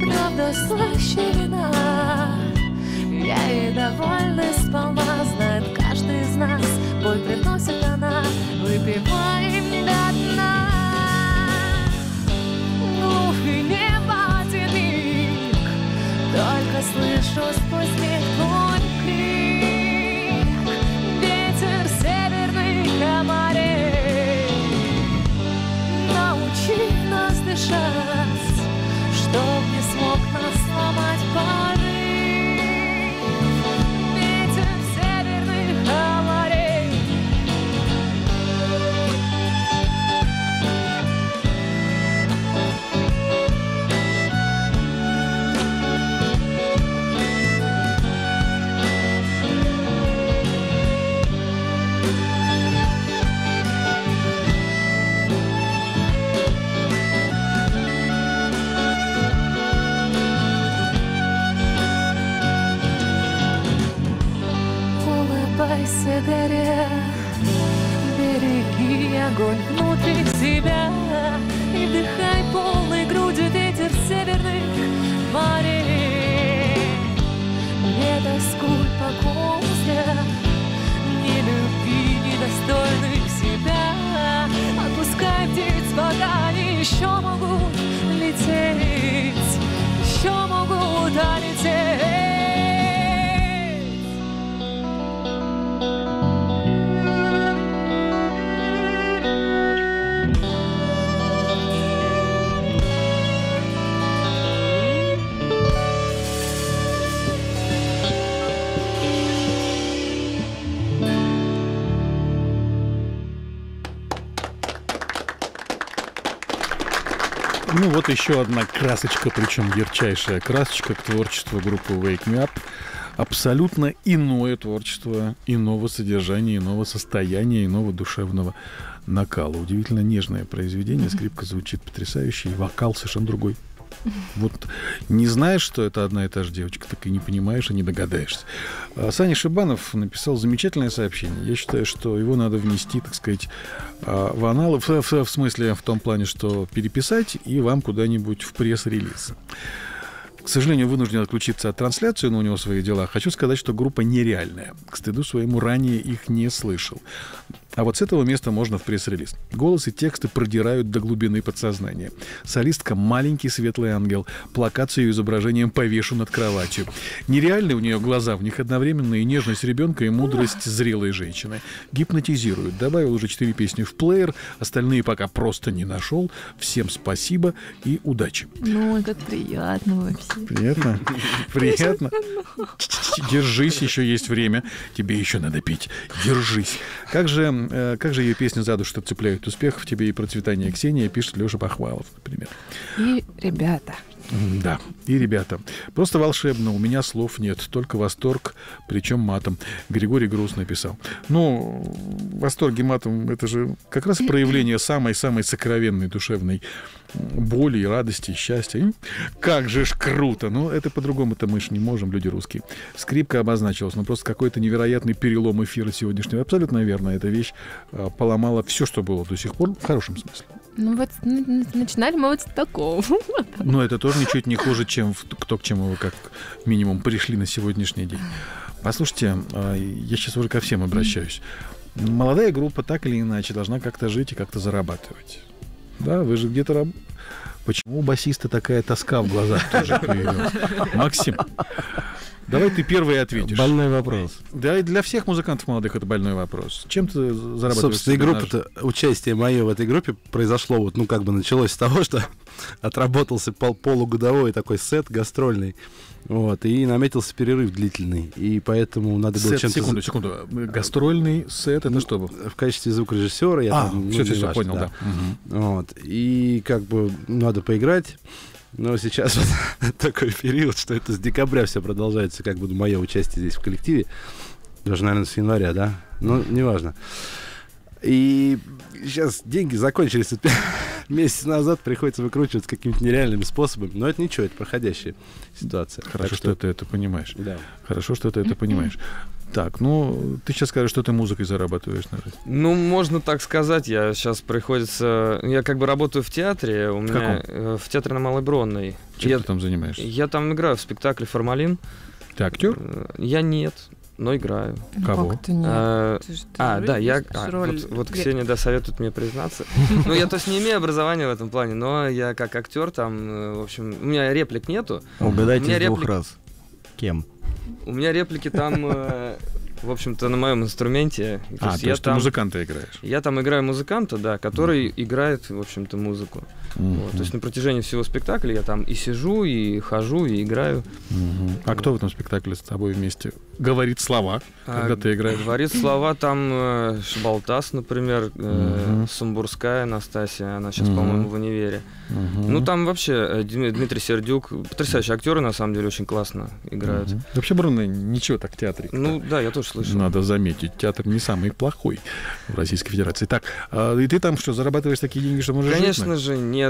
Правда слаще вина, я и довольна сполна, знает каждый из нас, боль приносит она, выпиваем до дна. Ух, и небо тяник, только слышу сквозь смех твой крик. Дышать, чтоб не смог нас сломать порыв, ветер северных морей. Горя, береги огонь внутри себя и вдыхай полной грудью ветер северных морей. Не тоскуй по косте, не люби недостойных себя, отпускай птиц, пока они еще могут лететь, еще могут лететь. Ну вот еще одна красочка, причем ярчайшая красочка к творчеству группы Wake Me Up. Абсолютно иное творчество, иного содержания, иного состояния, иного душевного накала. Удивительно нежное произведение, скрипка звучит потрясающе, и вокал совершенно другой. Вот не знаешь, что это одна и та же девочка, так и не понимаешь и не догадаешься. Саня Шибанов написал замечательное сообщение. Я считаю, что его надо внести, так сказать, в аналы, в смысле в том плане, что переписать и вам куда-нибудь в пресс-релиз. К сожалению, вынужден отключиться от трансляции, но у него свои дела. Хочу сказать, что группа нереальная. К стыду своему, ранее их не слышал. А вот с этого места можно в пресс-релиз. Голос и тексты продирают до глубины подсознания. Солистка — маленький светлый ангел. Плакат с ее изображением повешу над кроватью. Нереальные у нее глаза, в них одновременно и нежность ребенка, и мудрость зрелой женщины. Гипнотизируют. Добавил уже четыре песни в плеер, остальные пока просто не нашел. Всем спасибо и удачи. Ну, как приятно вообще. Приятно? Приятно? Держись, еще есть время. Тебе еще надо пить. Держись. Как же... Как же ее песни за душу цепляют? Успехов тебе и процветания, Ксения, пишет Леша Похвалов, например. И ребята. Да, и ребята. Просто волшебно, у меня слов нет, только восторг, причем матом. Григорий Груз написал. Ну, восторги матом — это же как раз проявление самой-самой сокровенной душевной боли и радости, и счастья. Как же ж круто! Ну, это по-другому-то мы ж не можем, люди русские. Скрипка обозначилась, ну, просто какой-то невероятный перелом эфира сегодняшнего. Абсолютно верно, эта вещь поломала все, что было до сих пор, в хорошем смысле. Ну, вот начинали мы вот с такого. Но это тоже ничуть не хуже, чем кто к чему вы как минимум пришли на сегодняшний день. Послушайте, я сейчас уже ко всем обращаюсь. Молодая группа так или иначе должна как-то жить и как-то зарабатывать. Да, вы же где-то работаете. Почему у басиста такая тоска в глазах тоже появилась? Максим, Давай ты первый ответишь. Больной вопрос. Да, и для всех музыкантов молодых это больной вопрос. Чем ты зарабатываешь? Собственно, и группа-то, участие мое в этой группе произошло, вот, ну, как бы началось с того, что отработался пол полугодовой такой сет гастрольный. Вот, и наметился перерыв длительный. И поэтому надо было чем-то... Секунду, секунду. Гастрольный сет, это ну, что было? В качестве звукорежиссера я а, там... Все, ну, все, все, понял, да. да. Угу. Вот, и как бы надо поиграть. Но сейчас вот такой период, что это с декабря все продолжается, как бы мое участие здесь в коллективе. Даже, наверное, с января, да? Ну, неважно. И сейчас деньги закончились месяц назад, приходится выкручиваться какими-то нереальными способами. Но это ничего, это проходящая ситуация. Хорошо, что... что ты это понимаешь. Да. Хорошо, что ты это понимаешь. Так, ну, ты сейчас скажешь, что ты музыкой зарабатываешь на жизнь. Ну, можно так сказать. Я сейчас приходится... Я как бы работаю в театре. У в меня каком? В театре на Малой Бронной. Чем я... ты там занимаешься? Я там играю в спектакле «Формалин». Ты актер? Я нет. Но играю. Ну, кого? Как-то нет. А, ты же, ты а да, я... А, вот, вот Ксения, да, советует мне признаться. Ну, я, то есть, не имею образования в этом плане, но я как актер там, в общем... У меня реплик нету. Угадайте из двух раз. Кем? У меня реплики там, в общем-то, на моем инструменте. А, то есть ты музыканта играешь? Я там играю музыканта, да, который играет, в общем-то, музыку. То есть на протяжении всего спектакля я там и сижу, и хожу, и играю. А кто в этом спектакле с тобой вместе говорит слова, когда ты играешь? Говорит слова там Шбалтас, например, Сумбурская Анастасия, она сейчас, по-моему, в универе. Ну там вообще Дмитрий Сердюк, потрясающие актеры, на самом деле, очень классно играют. Вообще, Бруно, ничего так театрик. Ну да, я тоже слышал. Надо заметить, театр не самый плохой в Российской Федерации. Так, и ты там что, зарабатываешь такие деньги, что можешь жить? Конечно же, нет.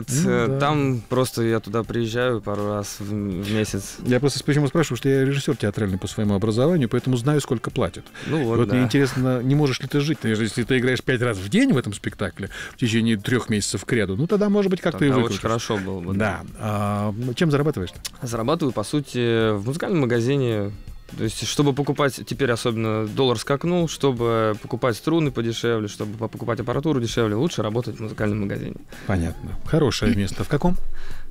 Там просто я туда приезжаю пару раз в месяц. Я просто почему спрашиваю, что я режиссер театральный по своему образованию, поэтому знаю, сколько платят. Ну вот, вот мне интересно, не можешь ли ты жить, если ты играешь пять раз в день в этом спектакле в течение трех месяцев кряду, ну тогда, может быть, как-то и выкрутишь. Очень хорошо было бы. Да. А чем зарабатываешь-то? Зарабатываю, по сути, в музыкальном магазине. То есть, чтобы покупать, теперь особенно доллар скакнул, чтобы покупать струны подешевле, чтобы покупать аппаратуру дешевле, лучше работать в музыкальном магазине. Понятно. Хорошее место. В каком?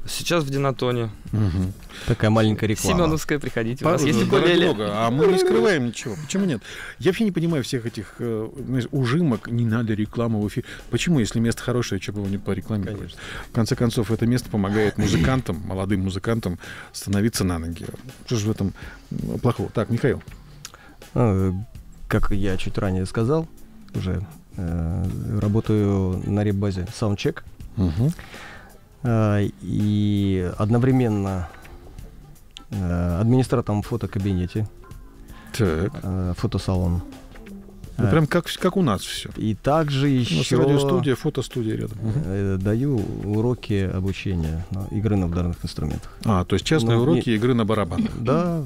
Сейчас в Динатоне. Угу. Такая маленькая реклама. Семеновская, приходите. У нас есть много, а мы не скрываем ничего. Почему нет? Я вообще не понимаю всех этих, знаешь, ужимок. Не надо рекламы в эфире. Почему, если место хорошее, чего бы его не порекламировать? В конце концов, это место помогает музыкантам, молодым музыкантам становиться на ноги. Что же в этом плохого? Так, Михаил. Как я чуть ранее сказал, уже работаю на реп-базе Soundcheck. Угу. И одновременно администратором в фотокабинете, так. Фотосалон. Ну, прям как, как у нас все. И также еще... У нас радиостудия, фотостудия рядом. Угу. Даю уроки обучения игры на ударных инструментах. А, то есть частные Но уроки не... игры на барабанах. Да,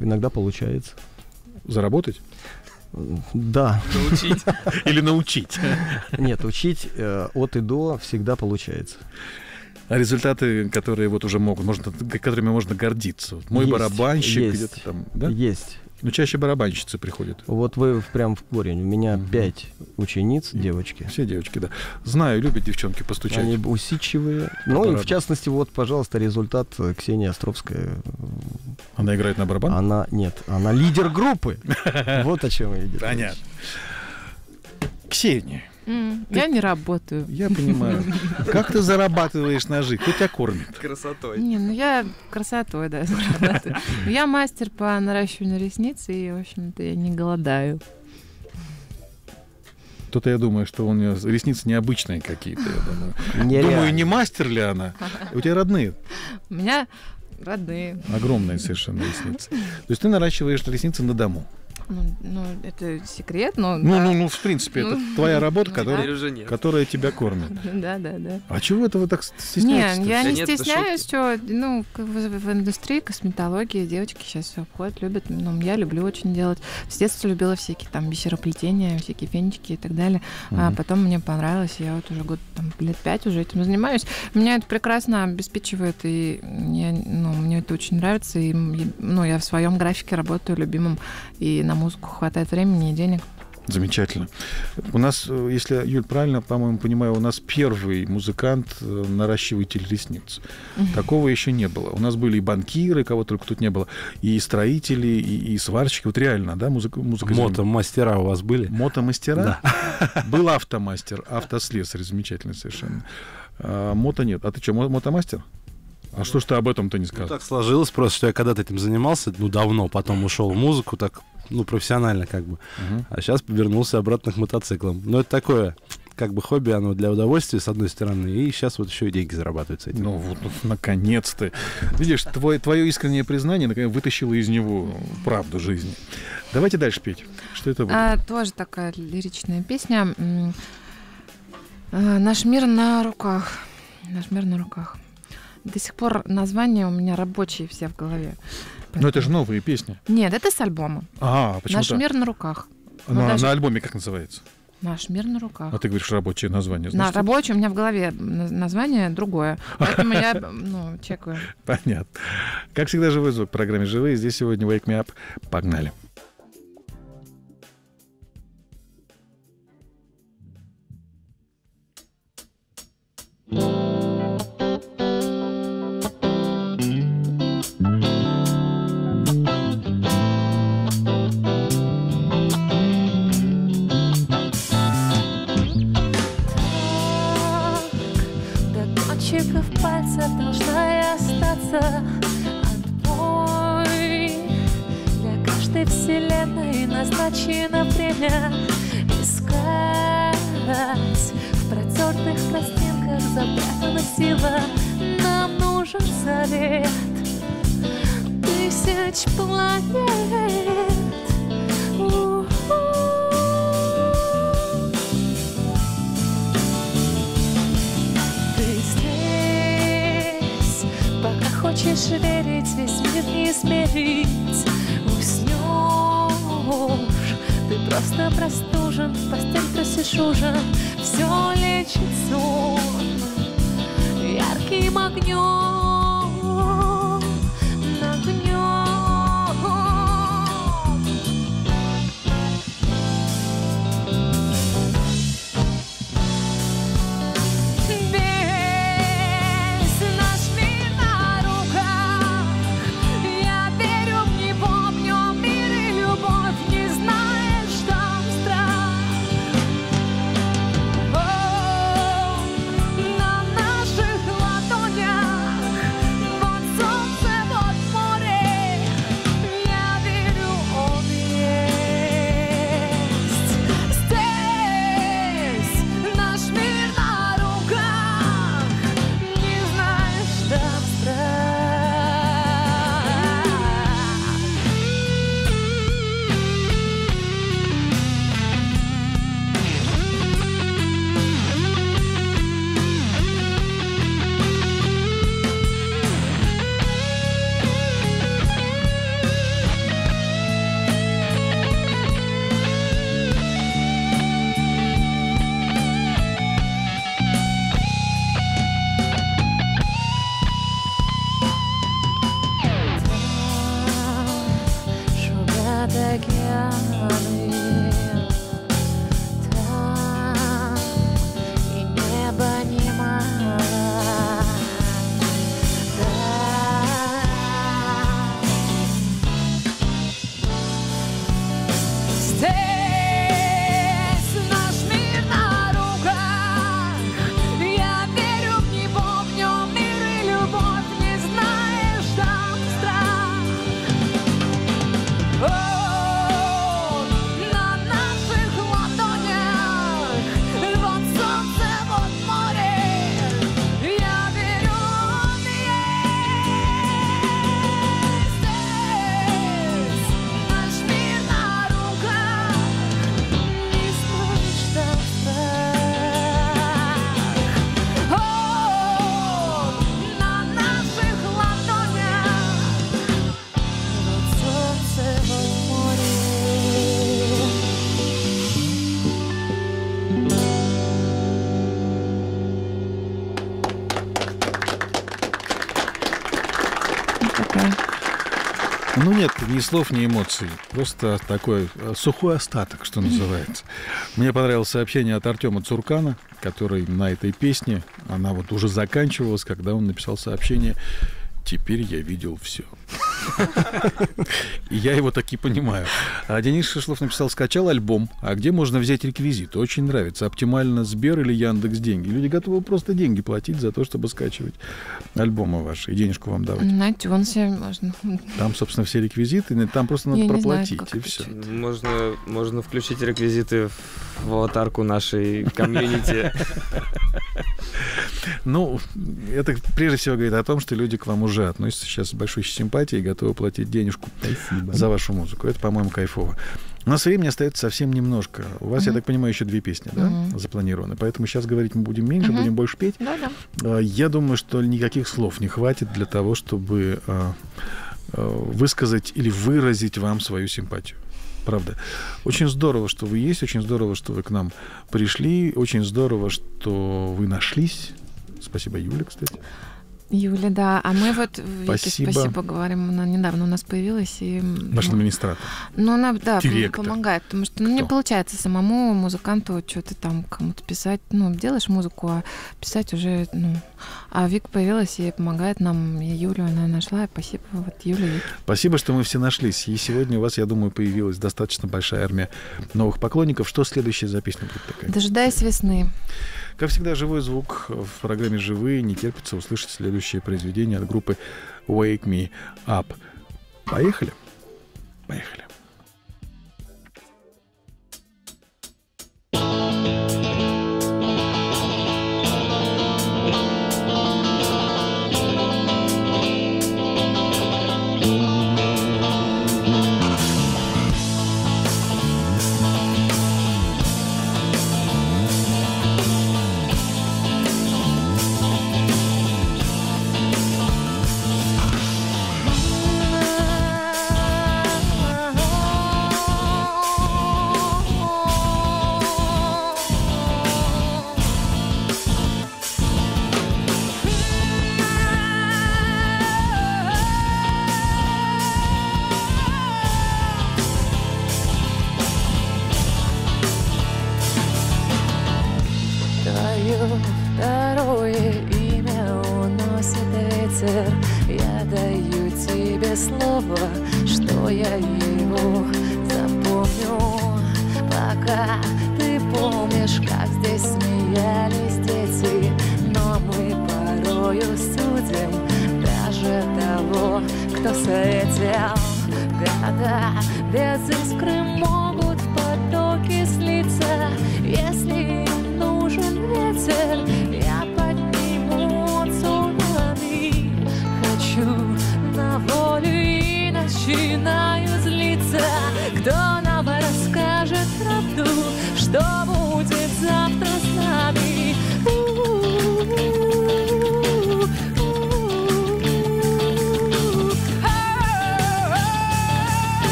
иногда получается. Заработать? Да. Научить? Или научить? Нет, учить от и до всегда получается. А результаты, которые вот уже могут, можно, которыми можно гордиться. Вот мой есть, барабанщик есть, где-то там, да? Есть. Но чаще барабанщицы приходят. Вот вы прям в корень. У меня mm-hmm. пять учениц, и девочки. Все девочки, да. Знаю, любят девчонки постучать. Они усидчивые. Ну барабан. И в частности, вот, пожалуйста, результат Ксения Островская. Она играет на барабан? Она, нет, она лидер группы. Вот о чем я говорю. Понятно. Ксения. Mm, ты... Я не работаю. Я понимаю. Как ты зарабатываешь на жизнь? Кто тебя кормит? Красотой. Не, ну я красотой, да, зарабатываю. Я мастер по наращиванию ресниц, и, в общем-то, я не голодаю. Кто-то, я думаю, что у нее ресницы необычные какие-то, я думаю. Думаю, не мастер ли она? У тебя родные? У меня родные. Огромные совершенно ресницы. То есть ты наращиваешь ресницы на дому? Ну, ну, это секрет, но... Ну, да. ну, ну в принципе, ну, это твоя работа, которая, которая тебя кормит. Да, да, да. А чего это вы так стесняетесь? Нет, я не стесняюсь, что ну, в индустрии косметологии девочки сейчас все обходят, любят. Ну, я люблю очень делать. С детства любила всякие там бисероплетения, всякие фенечки и так далее. А потом мне понравилось, я вот уже год, там, лет пять уже этим занимаюсь. Меня это прекрасно обеспечивает, и я, ну, мне это очень нравится. И, ну, я в своем графике работаю любимым, и на музыку хватает времени и денег. Замечательно. У нас, если, Юль, правильно, по-моему, понимаю, у нас первый музыкант-наращиватель ресниц. Такого еще не было. У нас были и банкиры, кого только тут не было, и строители, и, и сварщики. Вот реально, да, музыка... музыка мотомастера у вас были? Мотомастера? Да. Был автомастер, автослесарь, замечательный совершенно. А, мото нет. А ты что, мотомастер? А что ж ты об этом-то не сказал? Ну, так сложилось просто, что я когда-то этим занимался, ну, давно, потом ушел в музыку, так, ну, профессионально как бы. Uh-huh. А сейчас вернулся обратно к мотоциклам. Но это такое, как бы, хобби, оно для удовольствия, с одной стороны, и сейчас вот еще и деньги зарабатывают с этим. Ну, вот, вот наконец-то. Видишь, твой, твое искреннее признание, наконец, вытащило из него правду жизни. Давайте дальше петь. Что это будет? А, тоже такая лиричная песня. «Наш мир на руках». «Наш мир на руках». До сих пор названия у меня рабочие все в голове. Поэтому... Но это же новые песни. Нет, это с альбома. А, почему? «Наш мир на руках». На, вот даже... на альбоме как называется? «Наш мир на руках». А ты говоришь рабочее название. Значит, на рабочее у меня в голове название другое. Поэтому я, ну, чекаю. Понятно. Как всегда, живой звук в программе «Живые». Здесь сегодня Wake Me Up. Погнали. Назначено время искать в протертых пластинках запрятана сила. Нам нужен завет тысяч планет. У-у-у. Ты здесь, пока хочешь верить, весь мир не измерить. Ты просто простужен, в постель просишь ужин. Все лечит сон ярким огнем, огнем. Весь наш мир на руках. Я верю в него, в нем мир и любовь. Не знаю. Ну нет, ни слов, ни эмоций. Просто такой сухой остаток, что называется. Мне понравилось сообщение от Артема Цуркана, который на этой песне, она вот уже заканчивалась, когда он написал сообщение: «Теперь я видел все». И я его таки понимаю. А Денис Шишлов написал: скачал альбом. А где можно взять реквизиты? Очень нравится. Оптимально Сбер или Яндекс деньги. Люди готовы просто деньги платить за то, чтобы скачивать альбомы ваши и денежку вам давать. На Тюнсе можно. Там, собственно, все реквизиты. Там просто надо я проплатить, знаю, и все. Можно, можно включить реквизиты в аватарку нашей комьюнити. Ну, это прежде всего говорит о том, что люди к вам уже относятся сейчас с большой симпатией и готовы платить денежку. Спасибо. За вашу музыку. Это, по-моему, кайфово. У нас времени остается совсем немножко. У вас, mm-hmm. я так понимаю, еще две песни, да, mm-hmm. запланированы. Поэтому сейчас говорить мы будем меньше, mm-hmm. будем больше петь. Mm-hmm. Я думаю, что никаких слов не хватит для того, чтобы высказать или выразить вам свою симпатию. Правда. Очень здорово, что вы есть, очень здорово, что вы к нам пришли, очень здорово, что вы нашлись. Спасибо, Юля, кстати. Юля, да. А мы вот спасибо. спасибо говорим. Она недавно у нас появилась. И, наша администратор. Ну, она, да, директор. Помогает. Потому что ну, не получается самому музыканту что-то там кому-то писать. Ну, делаешь музыку, а писать уже... Ну... А Вик появилась и помогает нам. И Юлю она нашла. И спасибо. Вот Юля, Вик. Спасибо, что мы все нашлись. И сегодня у вас, я думаю, появилась достаточно большая армия новых поклонников. Что следующая за песня будет такая? «Дожидаясь весны». Как всегда, живой звук в программе «Живые». Не терпится услышать следующее произведение от группы Wake Me Up. Поехали? Поехали.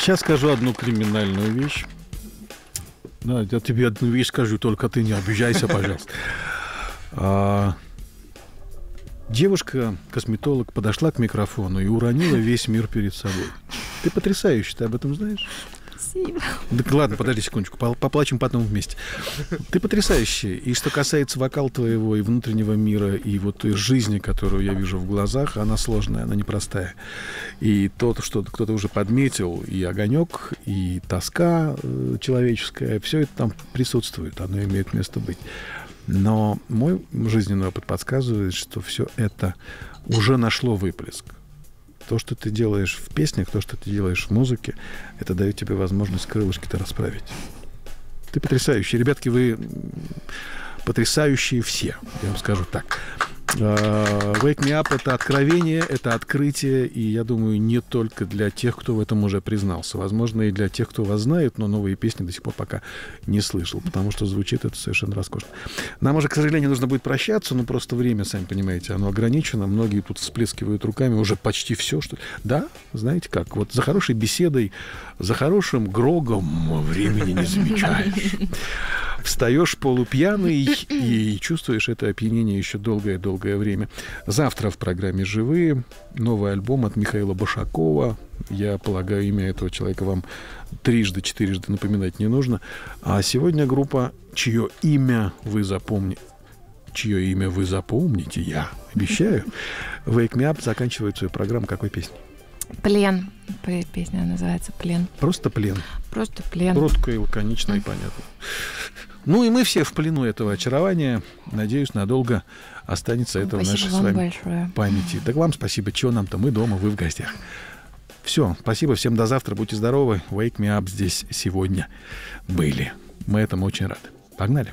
сейчас скажу одну криминальную вещь. Да, я тебе одну вещь скажу, только ты не обижайся, пожалуйста. А, девушка-косметолог подошла к микрофону и уронила весь мир перед собой. Ты потрясающе, ты об этом знаешь? Спасибо. Так, ладно, подожди секундочку, поплачем потом вместе. Ты потрясающий. И что касается вокала твоего и внутреннего мира, и вот и жизни, которую я вижу в глазах, она сложная, она непростая. И то, что кто-то уже подметил, и огонек, и тоска человеческая, все это там присутствует, оно имеет место быть. Но мой жизненный опыт подсказывает, что все это уже нашло выплеск. То, что ты делаешь в песнях, то, что ты делаешь в музыке, это дает тебе возможность крылышки-то расправить. Ты потрясающий. Ребятки, вы потрясающие все, я вам скажу так. Wake Me Up — это откровение, это открытие, и, я думаю, не только для тех, кто в этом уже признался. Возможно, и для тех, кто вас знает, но новые песни до сих пор пока не слышал, потому что звучит это совершенно роскошно. Нам уже, к сожалению, нужно будет прощаться, но просто время, сами понимаете, оно ограничено. Многие тут всплескивают руками уже почти все, что... Да, знаете как, вот за хорошей беседой, за хорошим грогом времени не замечаешь. Встаешь полупьяный и чувствуешь это опьянение еще долгое-долгое время. Завтра в программе «Живые» новый альбом от Михаила Башакова. Я полагаю, имя этого человека вам трижды, четырежды напоминать не нужно. А сегодня группа, чье имя вы запомните. Чье имя вы запомните, я обещаю. Wake Me Up заканчивает свою программу какой песней? «Плен». Песня называется «Плен». Просто «Плен». Просто «Плен». Кротко и лаконично, и понятно. Ну и мы все в плену этого очарования. Надеюсь, надолго останется это в нашей с вами памяти. Так вам спасибо. Чего нам-то? Мы дома, вы в гостях. Все. Спасибо. Всем до завтра. Будьте здоровы. Wake Me Up здесь сегодня были. Мы этому очень рады. Погнали.